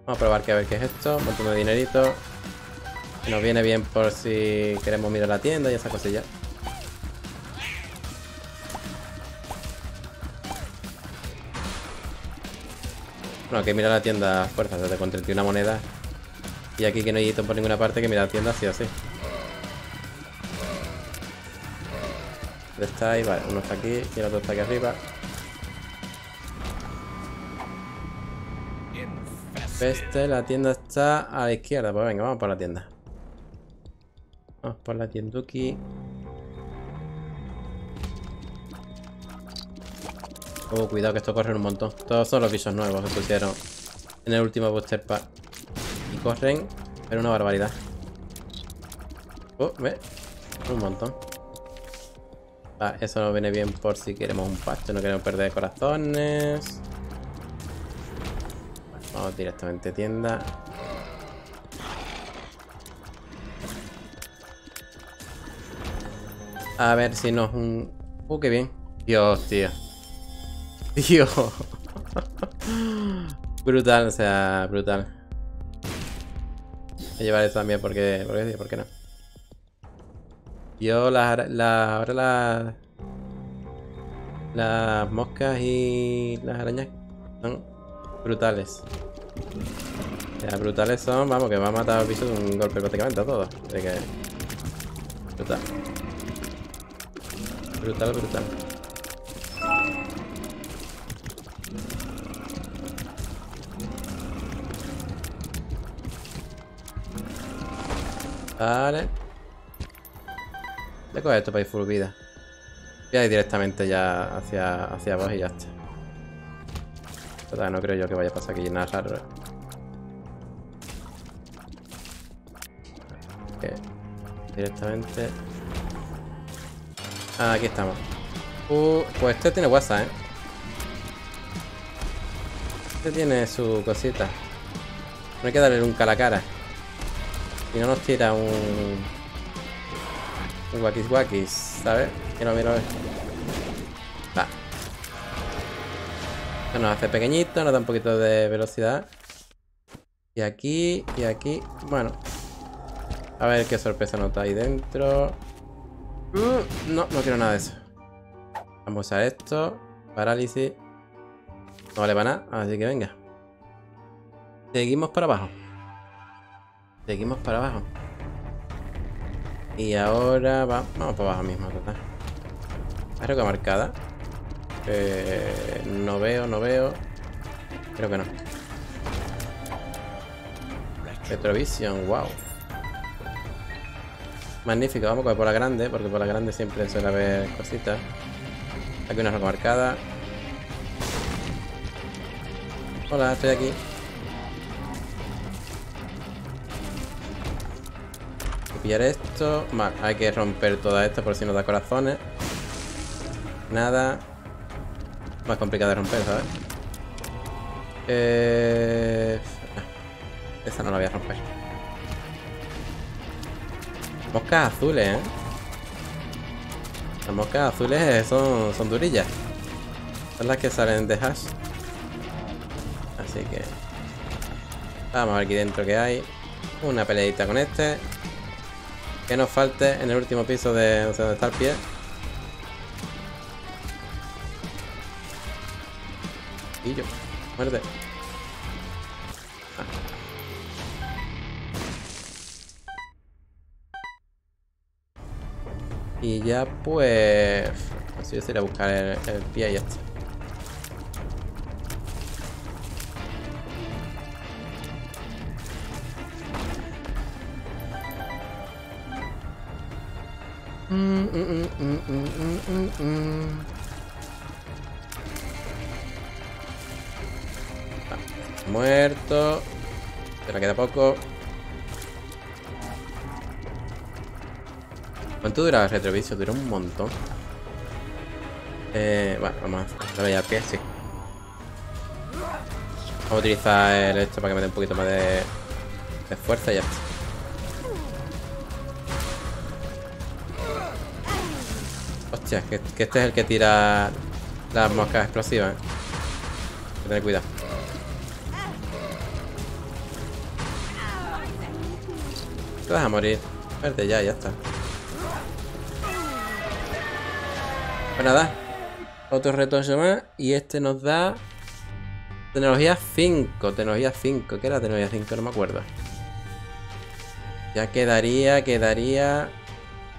Vamos a probar que a ver qué es esto. Un montón de dinerito. Nos viene bien por si queremos mirar la tienda y esa cosilla. Bueno, que mirar la tienda a fuerza, desde con treinta y una monedas. Y aquí que no hay hito por ninguna parte, que mirar la tienda sí o sí. ¿Dónde está ahí? Vale, uno está aquí y el otro está aquí arriba. Este, la tienda está a la izquierda. Pues venga, vamos por la tienda. Vamos por la tienduki. Oh, cuidado que esto corre un montón. Todos son los bichos nuevos que pusieron en el último booster pack. Y corren, pero una barbaridad. Oh, ve. Un montón. Vale, eso nos viene bien por si queremos un pacto. No queremos perder corazones. Vamos directamente a tienda. A ver si nos... un... Uh, qué bien. Dios, tío. Dios. Brutal, o sea, brutal. Voy a llevar eso también porque... porque sí, ¿por qué no? Yo las... La, ahora las... Las moscas y las arañas son brutales. Ya, brutales son, vamos, que va a matar a los bichos de un golpe prácticamente a todos. Así que... brutal. Brutal, brutal. Vale. Voy a coger esto para ir full vida. Voy a ir directamente ya hacia, hacia vos y ya está. Total, no creo yo que vaya a pasar aquí nada raro. Okay. Directamente... Ah, aquí estamos. Uh, pues este tiene WhatsApp, ¿eh? Este tiene su cosita. No hay que darle un cara a cara. Si no nos tira un... un guakis guakis, ¿sabes? Mira, mira, mira. Va. Esto nos hace pequeñito, nos da un poquito de velocidad. Y aquí, y aquí... Bueno. A ver qué sorpresa nos da ahí dentro. Mm, no, no quiero nada de eso. Vamos a esto. Parálisis. No vale para nada, así que venga. Seguimos para abajo. Seguimos para abajo. Y ahora va... vamos para abajo mismo, total. Hay roca marcada. Eh, no veo, no veo. Creo que no. Retrovision, wow. Magnífico, vamos a coger por la grande, porque por la grande siempre suele haber cositas. Aquí una roca marcada. Hola, estoy aquí. Hay que pillar esto. Vale, hay que romper todo esto por si nos da corazones. Nada. Más complicado de romper, ¿sabes? Eh... Esa no la voy a romper. Moscas azules, ¿eh? Las moscas azules son, son durillas. Son las que salen de Hash. Así que... vamos a ver aquí dentro que hay. Una peleadita con este. Que nos falte en el último piso de... no sé dónde está el pie. Y yo... muerte. Y ya pues... así yo sé ir a buscar el, el pie y ya está. Mm, mm, mm, mm, mm, mm, mm. Ah, muerto. Se le queda poco. ¿Cuánto dura el retroviso? Dura un montón. Eh, bueno, vamos a hacerle ya al pie, sí. Vamos a utilizar el esto para que me dé un poquito más de, de fuerza y ya está. Hostia, que, que este es el que tira las moscas explosivas, eh. Hay que tener cuidado. Te vas a morir. Verte ya, ya está. Bueno, nada, otro reto más. Y este nos da tecnología cinco. Tecnología cinco, ¿qué era tecnología cinco? No me acuerdo. Ya quedaría, quedaría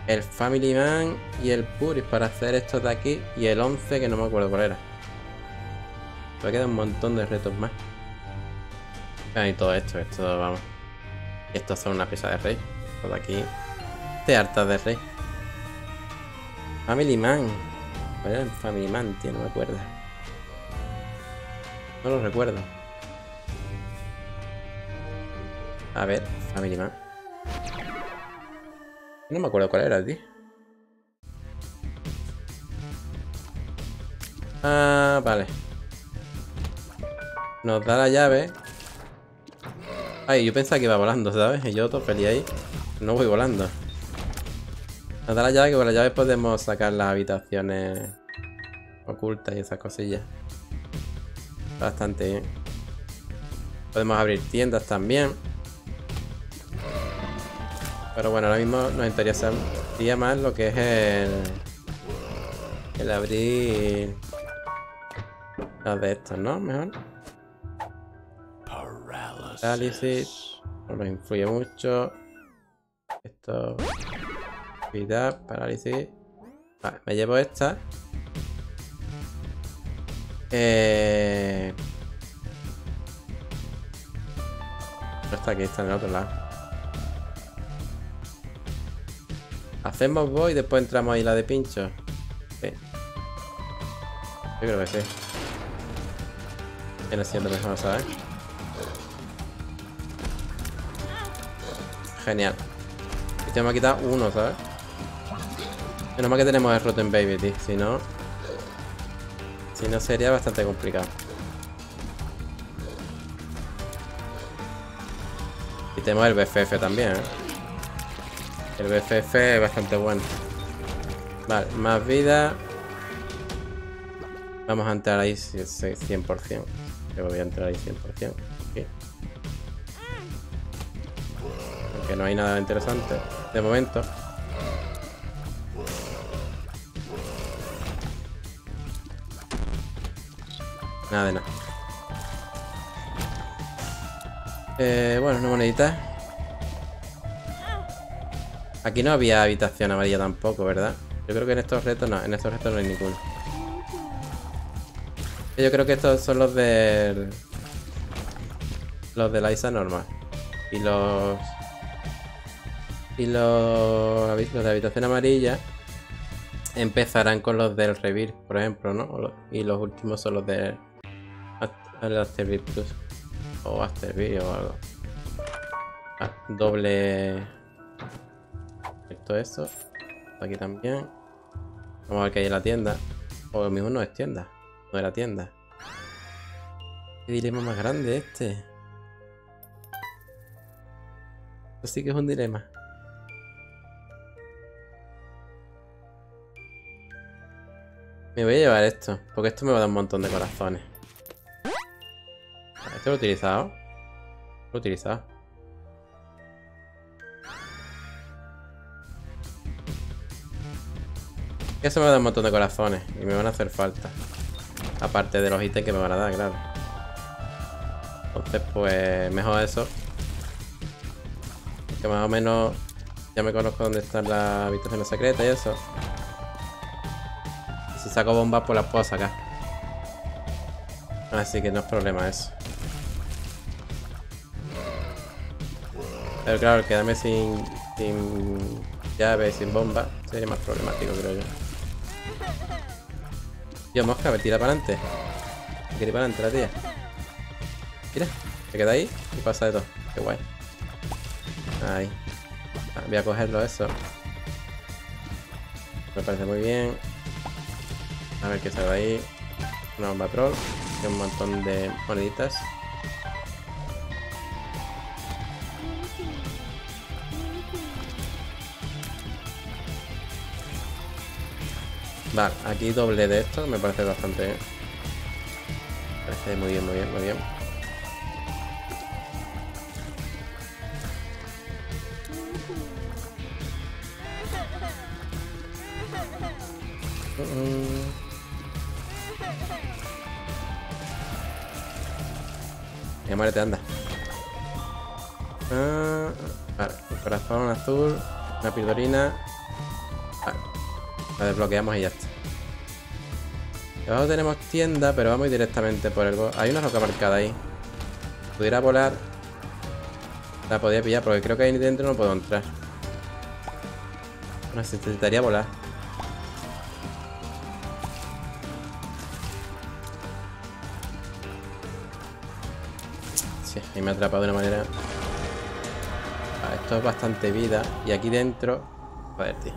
el Family Man y el Puris para hacer estos de aquí. Y el once, que no me acuerdo cuál era. Me queda un montón de retos más. Ah, y todo esto, esto, vamos. Estos son una pieza de rey. Todo aquí. Te hartas de rey. Family Man. ¿Cuál era el Family Man, tío? No me acuerdo. No lo recuerdo. A ver, Family Man. No me acuerdo cuál era, tío. Ah, vale. Nos da la llave. Ay, yo pensaba que iba volando, ¿sabes? Y yo todo feliz ahí. No voy volando. Nos da la llave, que con la llave podemos sacar las habitaciones ocultas y esas cosillas. Bastante bien. Podemos abrir tiendas también. Pero bueno, ahora mismo nos interesaría más lo que es el... el abrir... las de estos, ¿no? Mejor. Parálisis. No nos influye mucho. Esto... vida, parálisis. Vale, me llevo esta. Eh... No está aquí, está en el otro lado. Hacemos voy y después entramos ahí la de pincho. Sí. Yo creo que sí. Viene siendo mejor, ¿sabes? Genial. Y te me ha quitado uno, ¿sabes? Menos mal que tenemos el Rotten Baby, tío. Si no... si no sería bastante complicado. Y tenemos el B F F también, ¿eh? El B F F es bastante bueno. Vale, más vida. Vamos a entrar ahí cien por cien. Yo voy a entrar ahí cien por cien. Aquí. Aunque no hay nada interesante. De momento. Nada de nada. Eh, bueno, una monedita. Aquí no había habitación amarilla tampoco, ¿verdad? Yo creo que en estos retos no, en estos retos no hay ninguno. Yo creo que estos son los de... los de la I S A normal. Y los... Y los... los de habitación amarilla empezarán con los del Rebirth, por ejemplo, ¿no? Y los últimos son los del Afterbirth Plus. O Afterbirth o algo. Ah, doble... Esto, eso. Aquí también. Vamos a ver qué hay en la tienda. O lo mismo no es tienda. No era tienda. Qué dilema más grande este. Pues sí que es un dilema. Me voy a llevar esto, porque esto me va a dar un montón de corazones. Esto lo he utilizado. Lo he utilizado. Eso me va a dar un montón de corazones y me van a hacer falta. Aparte de los ítems que me van a dar, claro. Entonces, pues, mejor eso. Porque más o menos ya me conozco dónde están las habitaciones secretas y eso. Y si saco bombas, pues las puedo sacar. Así que no es problema eso. Pero claro, quedarme sin, sin llaves, sin bombas, sería más problemático, creo yo. Yo, mosca, me tira para adelante. Me tira para adelante la tía. Mira, se queda ahí y pasa de todo. Qué guay. Ahí. Ah, voy a cogerlo eso. Me parece muy bien. A ver qué sale ahí. Una bomba troll. Y un montón de moneditas. Vale, aquí doble de esto, me parece bastante bien. Me parece muy bien, muy bien, muy bien. Uh -uh. Ya muérete, anda. Ah, vale, un corazón azul, una pildorina. La desbloqueamos y ya está. Debajo tenemos tienda, pero vamos directamente por el... Hay una roca marcada ahí. Si pudiera volar, la podía pillar, porque creo que ahí dentro no puedo entrar. No sé, intentaría volar. Sí, ahí me ha atrapado de una manera... Vale, esto es bastante vida. Y aquí dentro... Joder, tío.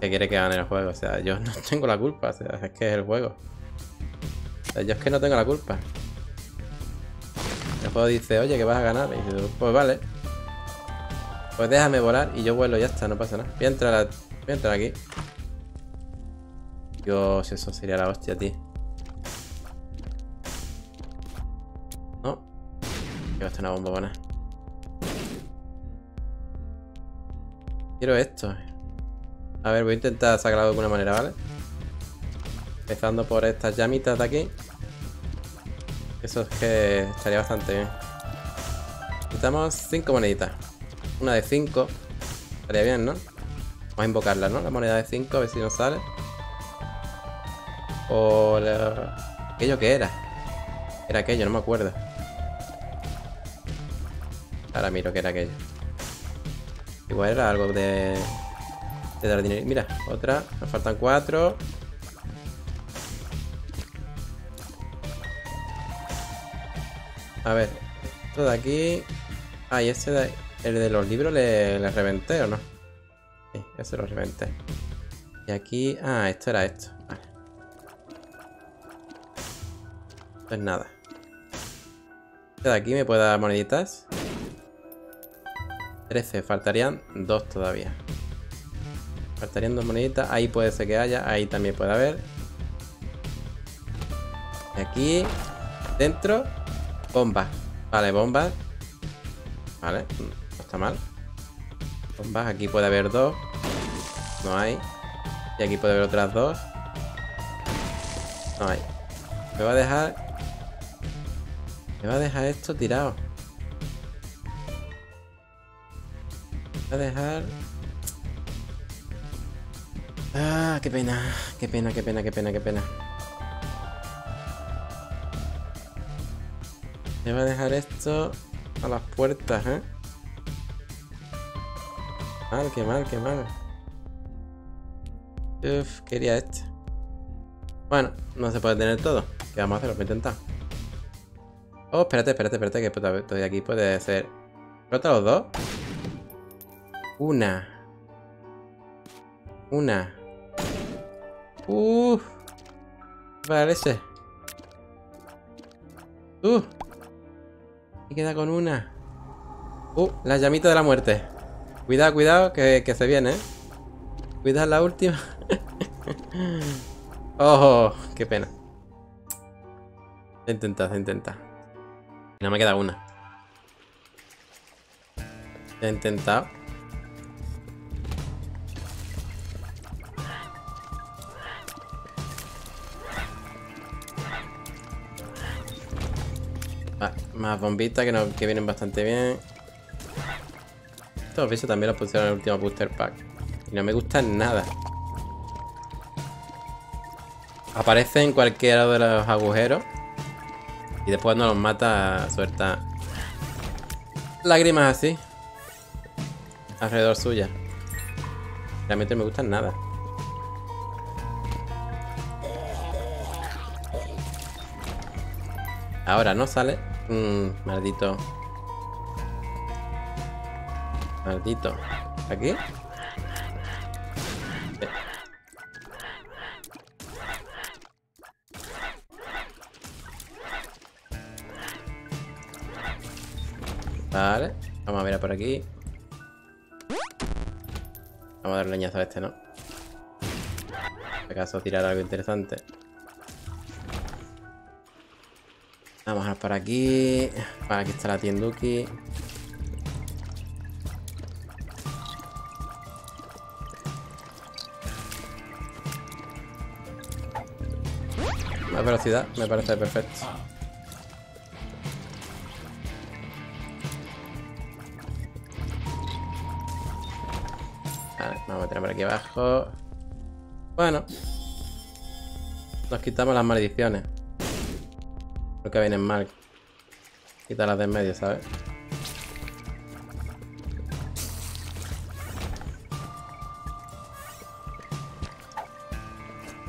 Que quiere que gane el juego, o sea, yo no tengo la culpa, o sea, es que es el juego. O sea, yo es que no tengo la culpa. El juego dice, oye, que vas a ganar, y dice, pues vale. Pues déjame volar y yo vuelo y ya está, no pasa nada. Voy a entrar, a... Voy a entrar aquí. Dios, eso sería la hostia, tío. No. Quiero esta una bomba buena. Quiero esto. A ver, voy a intentar sacarlo de alguna manera, ¿vale? Empezando por estas llamitas de aquí. Eso es que estaría bastante bien. Necesitamos cinco moneditas. Una de cinco. Estaría bien, ¿no? Vamos a invocarla, ¿no? La moneda de cinco, a ver si nos sale. O... La... Aquello que era. Era aquello, no me acuerdo. Ahora miro que era aquello. Igual era algo de... de dar dinero. Mira, otra. Nos faltan cuatro. A ver, esto de aquí. Ah, y ese de, el de los libros le, le reventé, ¿o no? Sí, ese lo reventé. Y aquí... Ah, esto era esto. Vale. Pues nada. Este de aquí me puede dar moneditas. trece. Faltarían dos todavía. Faltarían dos moneditas. Ahí puede ser que haya. Ahí también puede haber. Y aquí. Dentro. Bombas. Vale, bombas. Vale. No está mal. Bombas. Aquí puede haber dos. No hay. Y aquí puede haber otras dos. No hay. Me va a dejar... Me va a dejar esto tirado. Me va a dejar... Ah, qué pena. Qué pena, qué pena, qué pena, qué pena. Me va a dejar esto a las puertas, ¿eh? Mal, qué mal, qué mal. Uf, quería este. Bueno, no se puede tener todo. ¿Qué vamos a hacer? Lo voy a intentar. Oh, espérate, espérate, espérate, que todavía aquí puede ser. ¿Rota los dos? Una. Una. Uff. Vale, ese. Uh. Y queda con una. Uh, la llamita de la muerte. Cuidado, cuidado, que, que se viene, ¿eh? Cuidado la última. ¡Oh! ¡Qué pena! Se intenta, se intenta. No me queda una. Se ha intentado. Vale, más bombitas que, no, que vienen bastante bien. Estos bichos también los pusieron en el último booster pack. Y no me gustan nada. Aparece en cualquiera de los agujeros. Y después cuando los mata, suelta lágrimas así. Alrededor suya. Realmente no me gustan nada. Ahora no sale. Mm, maldito. Maldito. ¿Aquí? Vale, vamos a mirar por aquí. Vamos a darle leñazo a este, ¿no? ¿Acaso tirar algo interesante? Vamos a ir por aquí. Vale, aquí está la tienduki. Más velocidad, me parece perfecto. Vamos a meter por aquí abajo. Bueno. Nos quitamos las maldiciones. Creo que vienen mal. Quítalas de en medio, ¿sabes?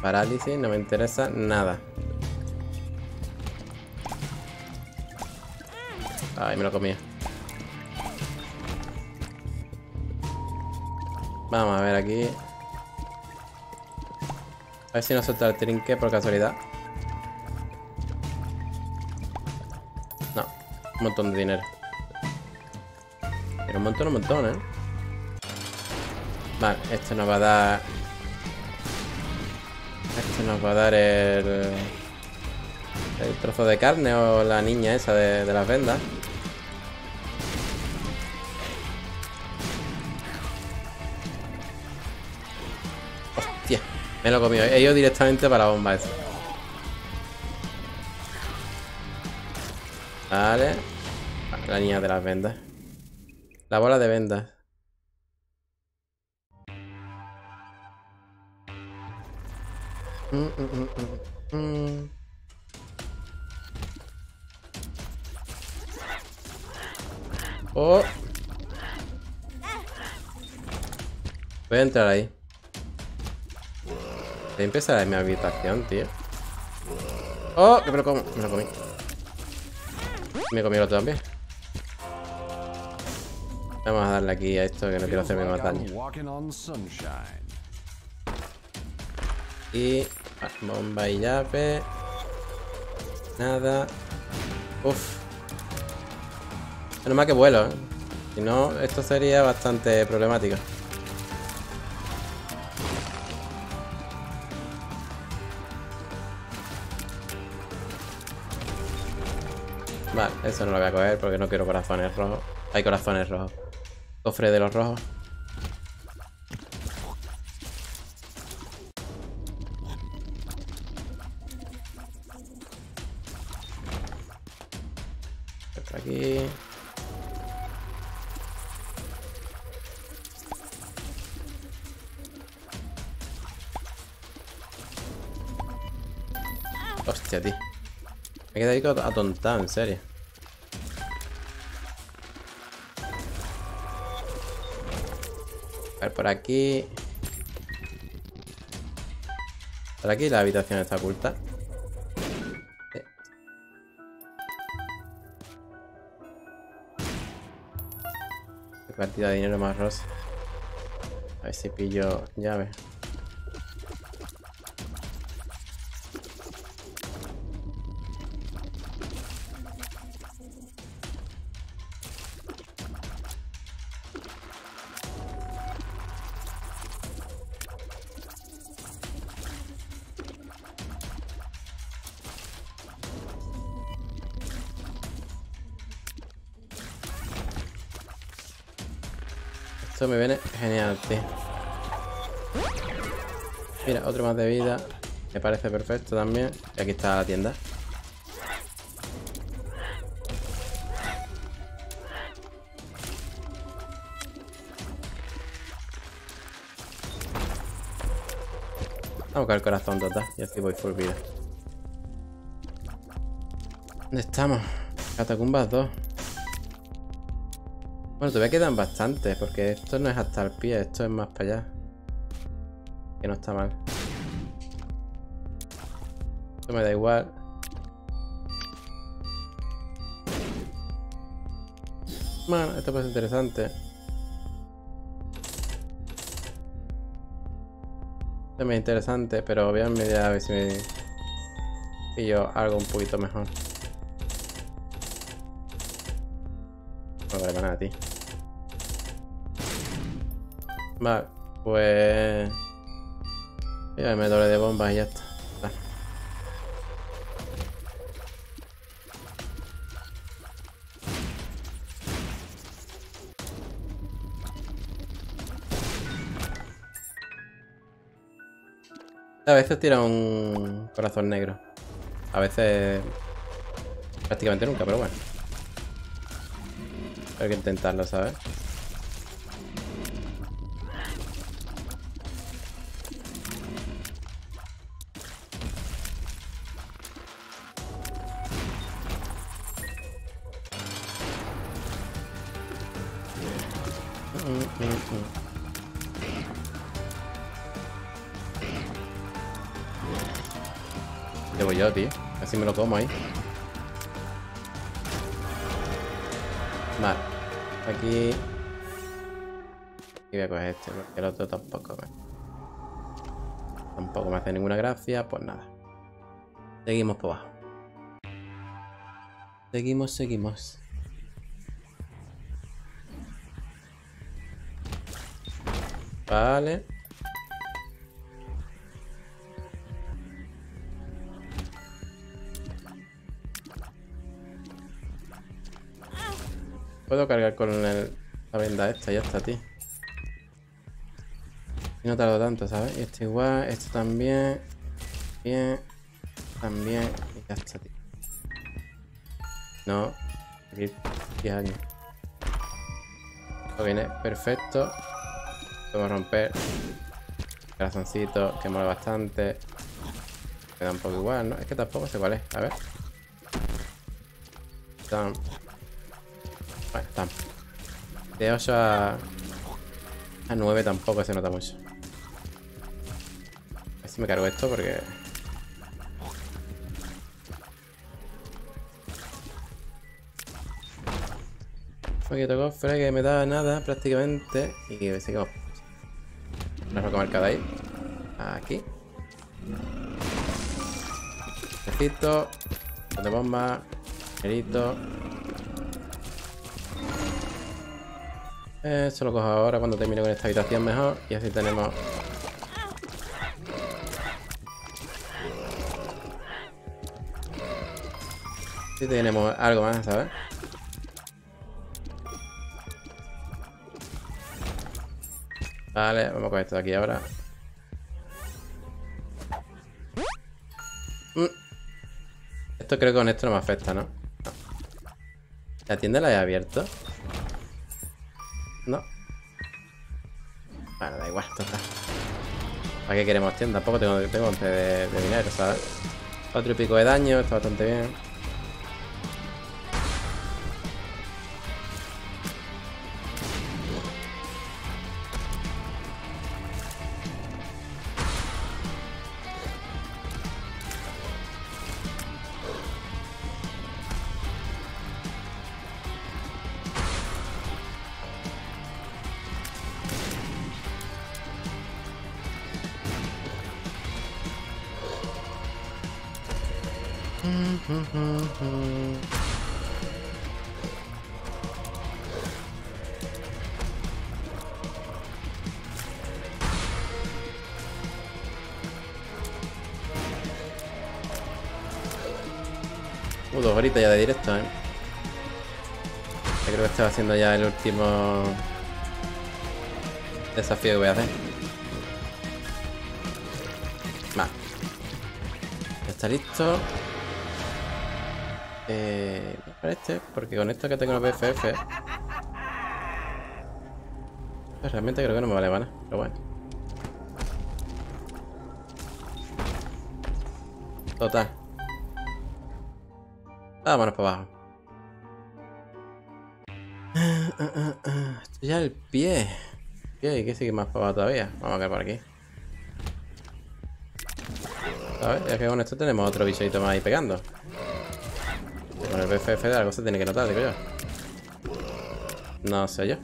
Parálisis, no me interesa nada. Ay, me lo comía. Vamos a ver aquí. A ver si nos suelta el trinque por casualidad. No, un montón de dinero. Pero un montón, un montón, ¿eh? Vale, esto nos va a dar... Esto nos va a dar el... El trozo de carne o la niña esa de, de las vendas. Me lo comí, ellos directamente para la bomba esa. Vale. La niña de las vendas. La bola de vendas. Mm, mm, mm, mm. Oh. Voy a entrar ahí. Voy a empezar en mi habitación, tío. ¡Oh! Me lo comí. Me lo comí. Me comí el otro también. Vamos a darle aquí a esto que no quiero hacerme más daño. Y... bomba y llave. Nada. Uf. Menos mal que vuelo, ¿eh? Si no, esto sería bastante problemático. Vale, eso no lo voy a coger porque no quiero corazones rojos. Hay corazones rojos. Cofre de los rojos. por aquí. Hostia, tío. Me he quedado ahí atontado, en serio. A ver, por aquí. Por aquí la habitación está oculta. Eh. Qué cantidad de dinero más rosa. A ver si pillo llave. Esto me viene genial, tío. Mira, otro más de vida. Me parece perfecto también. Y aquí está la tienda. Vamos a buscar el corazón total. Y así voy full vida. ¿Dónde estamos? Catacumbas dos. Bueno, todavía quedan bastantes, porque esto no es hasta el pie, esto es más para allá. Que no está mal. Esto me da igual. Bueno, esto puede ser interesante. Esto es muy interesante, pero voy a mirar a ver si me pillo algo un poquito mejor. No vale para nada, tío. Vale, pues... voy a meterle de bombas y ya está. Vale. A veces tira un corazón negro. A veces... prácticamente nunca, pero bueno. Hay que intentarlo, ¿sabes? Llevo yo, tío. Así me lo como ahí. Vale, aquí... aquí voy a coger este, porque el otro tampoco me... tampoco me hace ninguna gracia, pues nada. Seguimos por abajo. Seguimos, seguimos. Vale. Puedo cargar con el, la venda esta, ya está, tío. Y no tardo tanto, ¿sabes? Y este igual, esto también. Bien. También. Y ya está, tío. No. diez años. Esto viene perfecto. Podemos romper. Corazoncito, que mola bastante. Me da un poco igual, ¿no? Es que tampoco sé cuál es. A ver. Tan. Bueno, tam. De ocho a nueve tampoco se nota mucho. A ver si me cargo esto porque... poquito cofre que me da nada prácticamente. Y seguimos. Una roca marcada ahí. Aquí. Necesito. De bomba. Nerito. Eso lo cojo ahora cuando termine con esta habitación mejor. Y así tenemos... así tenemos algo más, ¿sabes? Vale, vamos con esto de aquí ahora. Esto creo que con esto no me afecta, ¿no? No. ¿La tienda la he abierto? No. Bueno, da igual, total. ¿Para qué queremos tienda? Tampoco tengo, tengo once de, de dinero, ¿sabes? Cuatro y pico de daño, está bastante bien. Uh, dos horitas ya de directo, eh. Yo creo que estaba haciendo ya el último desafío que voy a hacer. Va. Ya está listo. Eh, para este, porque con esto que tengo los B F F pues realmente creo que no me vale nada, pero bueno. Total. Vámonos para abajo. Esto ya el pie. Hay que seguir más para abajo todavía. Vamos a caer por aquí. A ver, ya que con esto tenemos otro bichito más ahí pegando. Con el B F F de algo se tiene que notar, digo yo. No sé yo.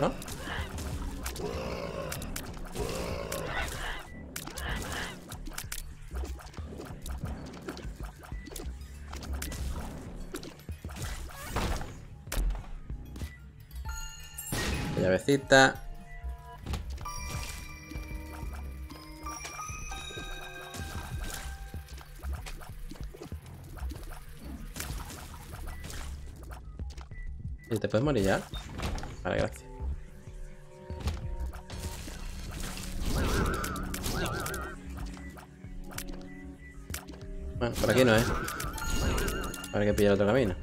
¿No? La llavecita. ¿Te puedes morir ya? Vale, gracias. Bueno, por aquí no es. Habrá que pillar otro camino.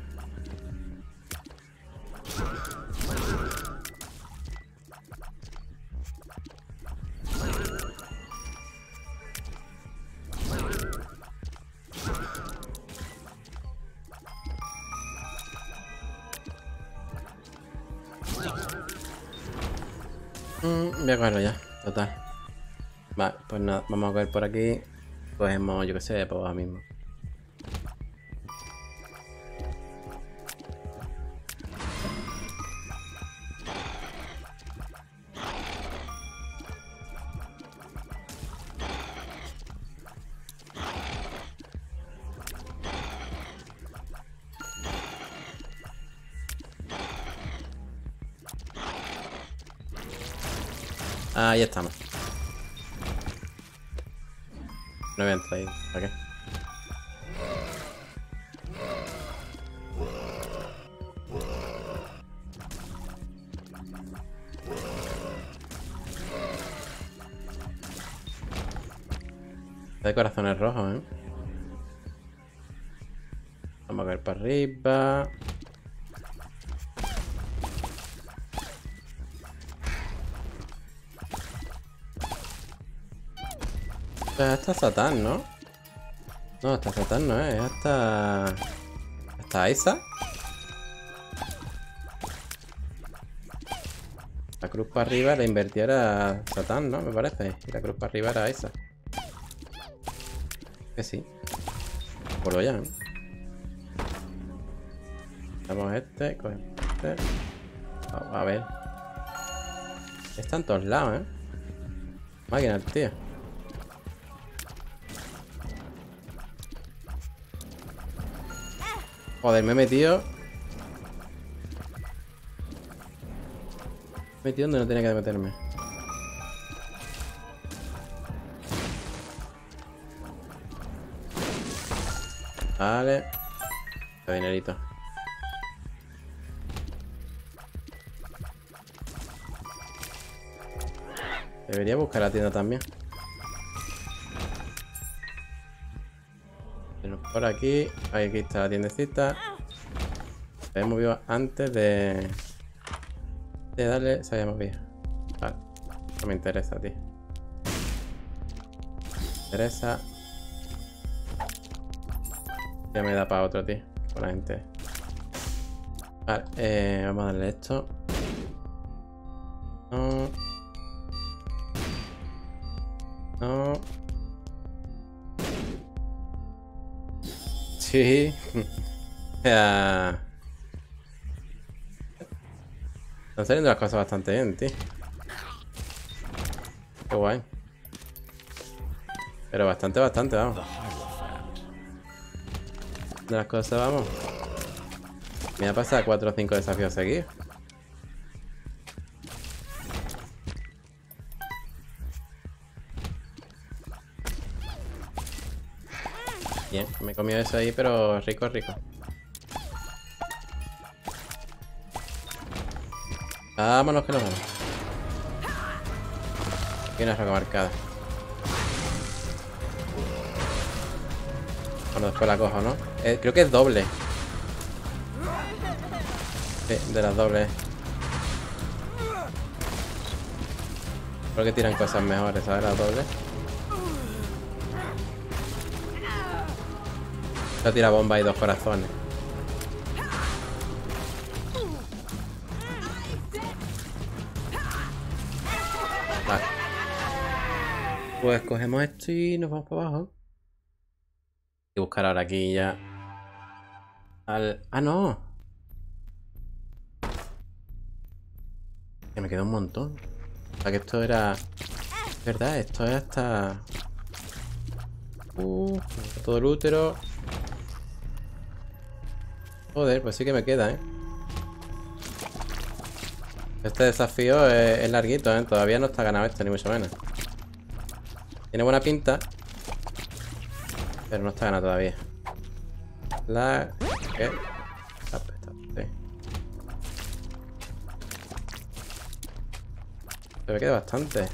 Voy a cogerlo ya, total. Vale, pues nada, vamos a coger por aquí. Cogemos, yo que sé, por ahora mismo. Ahí estamos. No voy a entrar ahí. ¿Para qué? Está de corazones rojos, ¿eh? Vamos a caer para arriba. Hasta Satán, ¿no? No, hasta Satán no es, hasta... hasta Isaac. La cruz para arriba la invertía a Satán, ¿no? Me parece. Y la cruz para arriba era Isaac. Que sí. Por lo ya, ¿eh? Vamos a este, cogemos este. Vamos a ver. Está en todos lados, ¿eh? Máquina, tío. Joder, me he metido. Me he metido donde no tenía que meterme. Vale. El dinerito. Debería buscar la tienda también. Por aquí, aquí está la tiendecita. Se había movido antes de... de darle... Se había movido. Vale. No me interesa, tío. Me interesa. Ya me da para otro, tío. Con la gente. Vale, eh, vamos a darle esto. No. No. Sí. Ya. Están saliendo las cosas bastante bien, tío. Qué guay. Pero bastante, bastante, vamos. De las cosas, vamos. Me ha pasado cuatro o cinco desafíos seguidos. Bien, me he comido eso ahí, pero rico, rico. Vámonos que nos vamos. Aquí una roca marcada. Bueno, después la cojo, ¿no? Eh, creo que es doble. Sí, de las dobles. Creo que tiran cosas mejores, ¿sabes? Las dobles. Yo tira bomba y dos corazones. Vale. Pues cogemos esto y nos vamos para abajo. Hay que buscar ahora aquí ya. Al... ¡Ah, no! Que me queda un montón. O sea que esto era... Es verdad, esto es hasta... Uh, todo el útero... Joder, pues sí que me queda, ¿eh? Este desafío es, es larguito, ¿eh? Todavía no está ganado esto, ni mucho menos. Tiene buena pinta. Pero no está ganado todavía. La... ¿Qué? Está apretado, sí. Se me queda bastante.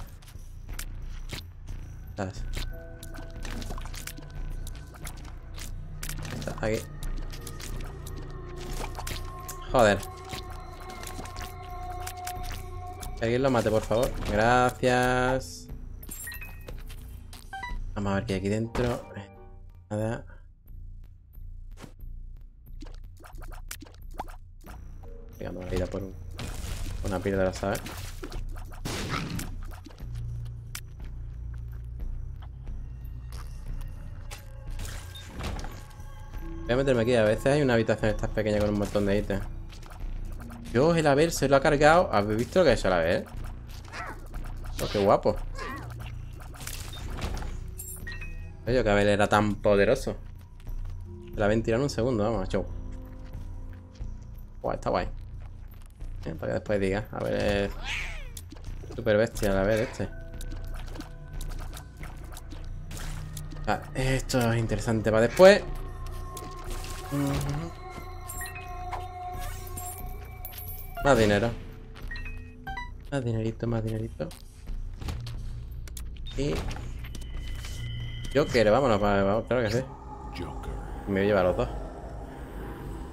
Las... Está aquí. Joder. Que alguien lo mate, por favor. Gracias. Vamos a ver qué hay aquí dentro. Nada. Pegando la vida por un, una piedra, ¿sabes? Voy a meterme aquí. A veces hay una habitación estas pequeñas con un montón de ítems. Dios, el Abel se lo ha cargado. ¿Habéis visto lo que ha hecho el Abel? Oh, qué guapo. Oye, que Abel era tan poderoso. Se la habían tirado en un segundo, vamos, show. Guau, está guay. Eh, para que después diga. A ver, es super bestia el Abel este. Ah, esto es interesante para después. Uh-huh. Más dinero. Más dinerito, más dinerito. Y... Joker, vámonos, vámonos, claro que sí. Me voy a llevar los dos.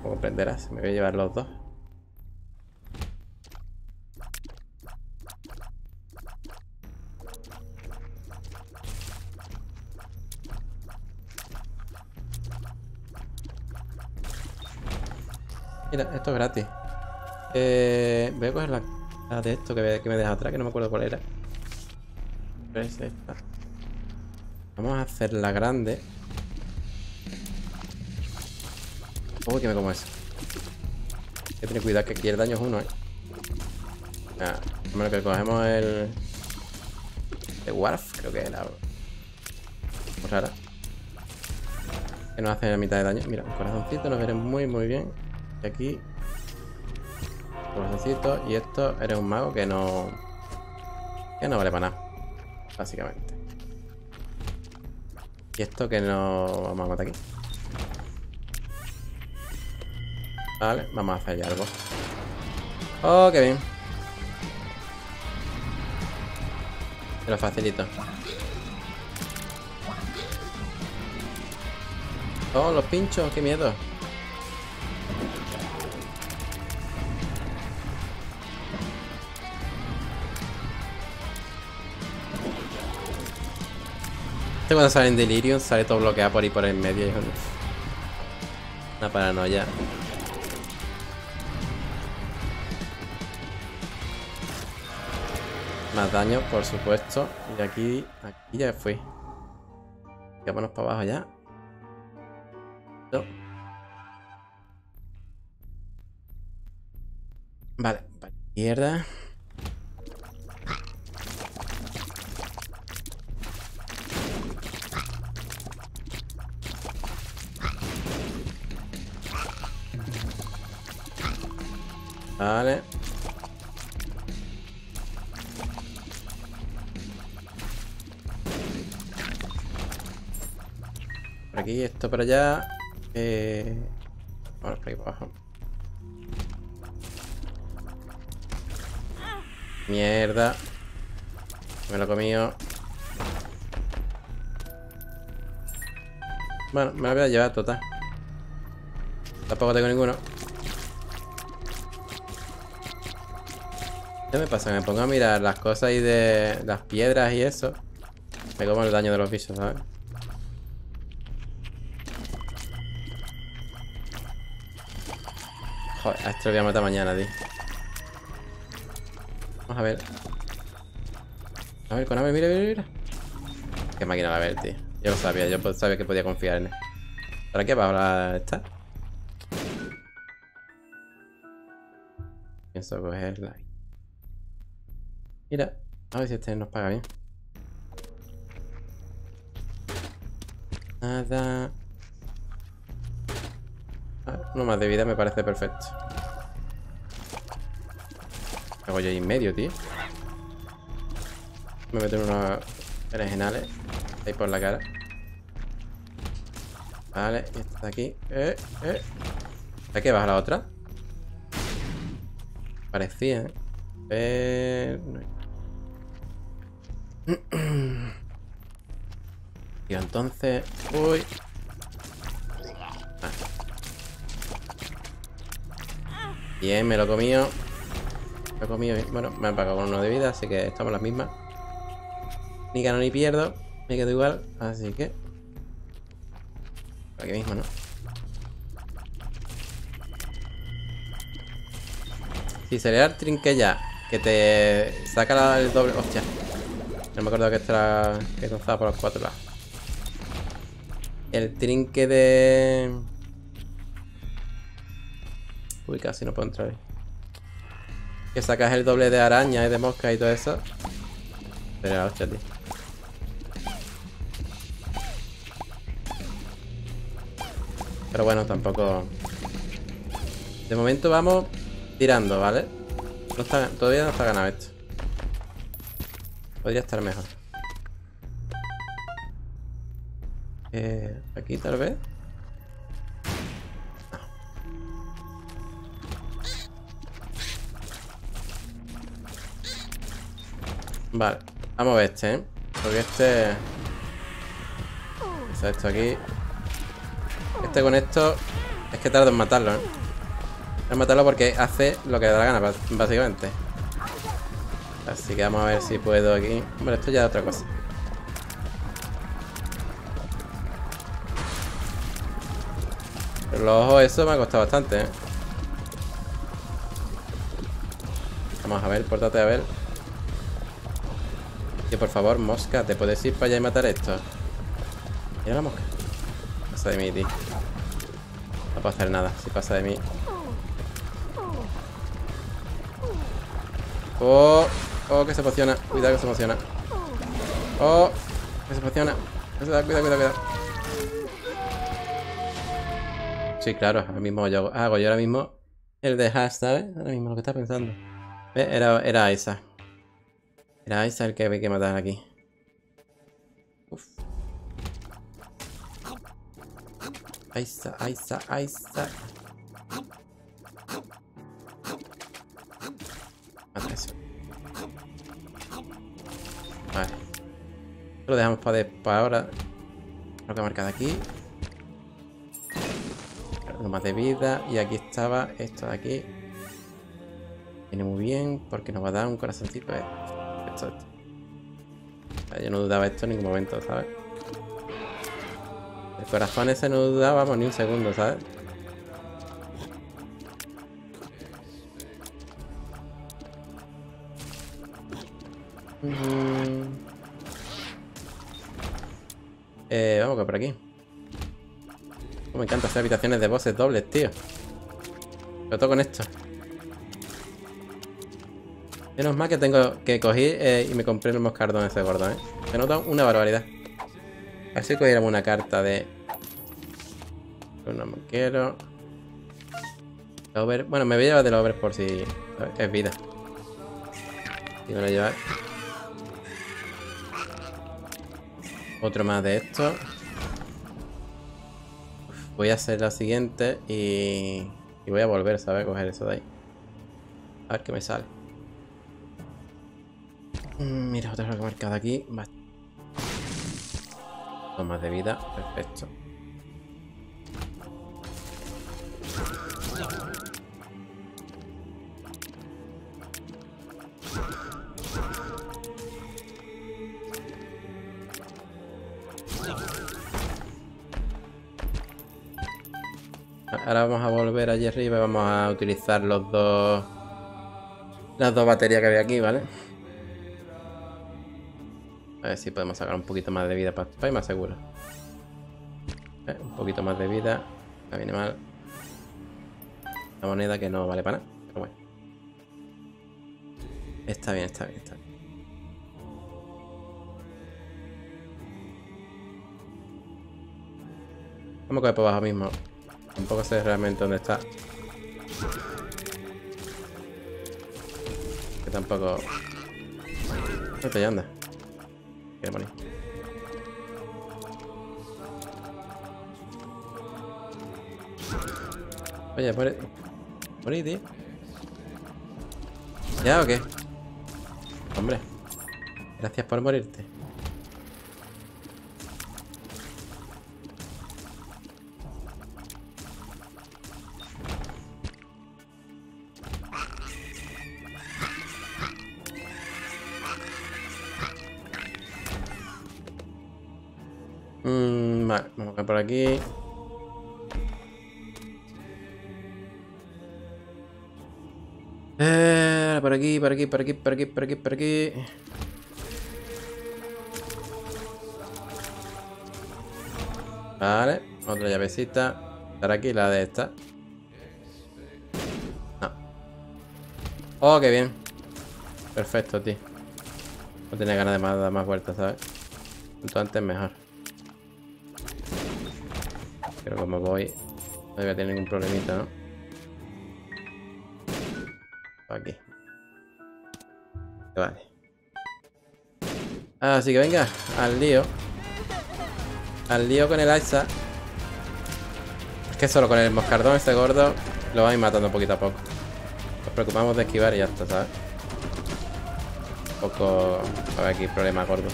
Como comprenderás, me voy a llevar los dos. Mira, esto es gratis. Eh, voy a coger la, la de esto que me, que me deja atrás, que no me acuerdo cuál era. Es esta. Vamos a hacerla grande. Uy, que me como eso. Hay que tener cuidado que aquí el daño es uno, eh. Ah, bueno, que cogemos el... El Warf, creo que era. Muy rara. Que nos hace la mitad de daño. Mira, un corazoncito, nos veremos muy, muy bien. Y aquí... Corazoncito. Y esto, eres un mago que no... Que no vale para nada. Básicamente. Y esto que no... Vamos a matar aquí. Vale, vamos a hacer ya algo. Oh, qué bien. Te lo facilito. Oh, los pinchos, qué miedo. Esto cuando sale en Delirium sale todo bloqueado por ahí por el medio. Es una paranoia. Más daño, por supuesto. Y aquí, aquí ya fui. Vámonos para abajo ya. No. Vale, para la izquierda. Vale. Por aquí, esto para allá. Eh... Bueno, por aquí para abajo. Mierda. Me lo he comido. Bueno, me lo voy a llevar, total. Tampoco tengo ninguno. ¿Qué me pasa? Me pongo a mirar las cosas y de las piedras y eso. Me como el daño de los bichos, ¿sabes? Joder, a esto lo voy a matar mañana, tío. Vamos a ver. A ver, con Abel, mira, mira, mira. Qué máquina la Abel, tío. Yo lo sabía, yo sabía que podía confiar en él. ¿Para qué va ahora esta? Pienso cogerla. Mira, a ver si este nos paga bien. Nada. Ah, uno más de vida me parece perfecto. ¿Qué hago yo ahí en medio, tío? Me meto en unos berenjenales. Ahí por la cara. Vale, y esta de aquí. Eh, eh. ¿De aquí abajo la otra? Parecía, ¿eh? Eh... No. Y entonces... Uy. Ah. Bien, me lo he comido. Me lo he comido. Bueno, me han pagado con uno de vida, así que estamos las mismas. Ni gano ni pierdo. Me quedo igual, así que... Aquí mismo, ¿no? Si se le da el trinque ya, que te saca el doble... Hostia. No me acuerdo que estaba que lanzaba por los cuatro lados. El trinque de... Uy, casi no puedo entrar ahí. Que sacas el doble de araña y de mosca y todo eso. Pero la hostia, tío. Pero bueno, tampoco... De momento vamos tirando, ¿vale? No está... Todavía no está ganado esto. Podría estar mejor. Eh, aquí tal vez. No. Vale, vamos a ver este, ¿eh? Porque este... Eso, esto aquí. Este con esto... Es que tardo en matarlo, ¿eh? Tardo en matarlo porque hace lo que le da la gana, básicamente. Así que vamos a ver si puedo aquí. Bueno, esto ya es otra cosa. Pero los ojos, eso me ha costado bastante, ¿eh? Vamos a ver, pórtate a ver. Que por favor, mosca, ¿te puedes ir para allá y matar esto? Mira la mosca. Pasa de mí, tío. No puedo hacer nada si pasa de mí. Oh. Oh, que se emociona. Cuidado que se emociona. Oh, que se emociona. Cuidado, cuidado, cuidado. Sí, claro, ahora mismo yo hago, hago yo ahora mismo el de Hash, ¿sabes? Ahora mismo lo que estaba pensando. ¿Ves? Era, era Isaac. Era Isaac el que había que matar aquí. Uf. Isaac, Isaac, Isaac. Vale. Lo dejamos para, de, para ahora. Lo que ha marcado aquí. Lo más de vida. Y aquí estaba esto de aquí. Viene muy bien porque nos va a dar un corazoncito. Esto, esto. O sea, yo no dudaba esto en ningún momento, ¿sabes? El corazón ese no dudábamos ni un segundo, ¿sabes? Mm. Eh, vamos que por aquí. Oh, me encanta hacer habitaciones de bosses dobles, tío. Sobre todo con esto. Menos mal que tengo que cogí eh, y me compré el moscardón ese gordo, ¿eh? Se nota una barbaridad. Así que cogiéramos una carta de... No me quiero... Over... Bueno, me voy a llevar de los over por si... Es vida. Y me voy a llevar... Otro más de esto. Voy a hacer la siguiente y... Y voy a volver, ¿sabes? A coger eso de ahí. A ver qué me sale. Mira, otra cosa marcada aquí. Bastante. Más de vida, perfecto. Ahora vamos a volver allí arriba y vamos a utilizar los dos las dos baterías que había aquí, ¿vale? A ver si podemos sacar un poquito más de vida para, para ir más seguro. Eh, un poquito más de vida. No viene mal. La moneda que no vale para nada. Pero bueno. Está bien, está bien, está bien. Vamos a coger por abajo mismo. Tampoco sé realmente dónde está. Que tampoco... No te anda. Oye, muere. Morí, tío. ¿Ya o qué? Hombre. Gracias por morirte. Vale, vamos a por aquí. Eh, por aquí, por aquí, por aquí, por aquí, por aquí, por aquí. Vale, otra llavecita. Estará aquí la de esta. No. Oh, qué bien. Perfecto, tío. No tenía ganas de más, dar más vueltas, ¿sabes? Cuanto antes mejor. Pero como voy, no voy a tener ningún problemita, ¿no? Aquí. Vale. Así que venga, al lío. Al lío con el Aiza. Es que solo con el moscardón este gordo lo vais matando poquito a poco. Nos preocupamos de esquivar y ya está, ¿sabes? Un poco... A ver aquí, problema gordo.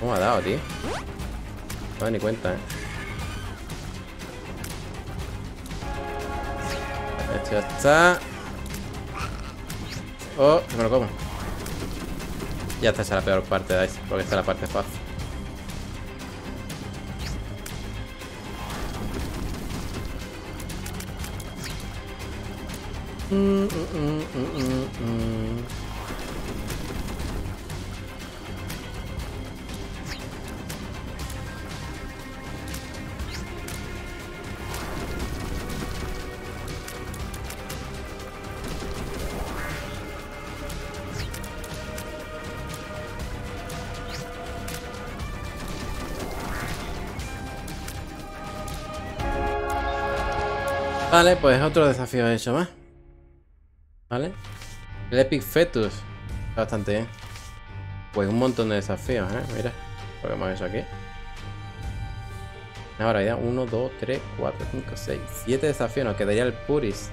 ¿Cómo ha dado, tío? No me da ni cuenta, eh. Esto ya está. Oh, me lo como. Ya está, esa es la peor parte de Isaac, porque esta es la parte fácil. Mm, mm, mm, mm, mm. Vale, pues otro desafío hecho más. Vale. El Epic Fetus. Está bastante bien. Pues un montón de desafíos, ¿eh? Mira lo que hemos hecho aquí. Ahora ya uno, dos, tres, cuatro, cinco, seis, siete desafíos. Nos quedaría el Puris.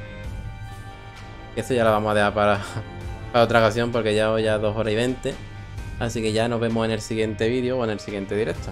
Y eso ya lo vamos a dejar para, para otra ocasión porque ya voy a dos horas y veinte. Así que ya nos vemos en el siguiente vídeo o en el siguiente directo.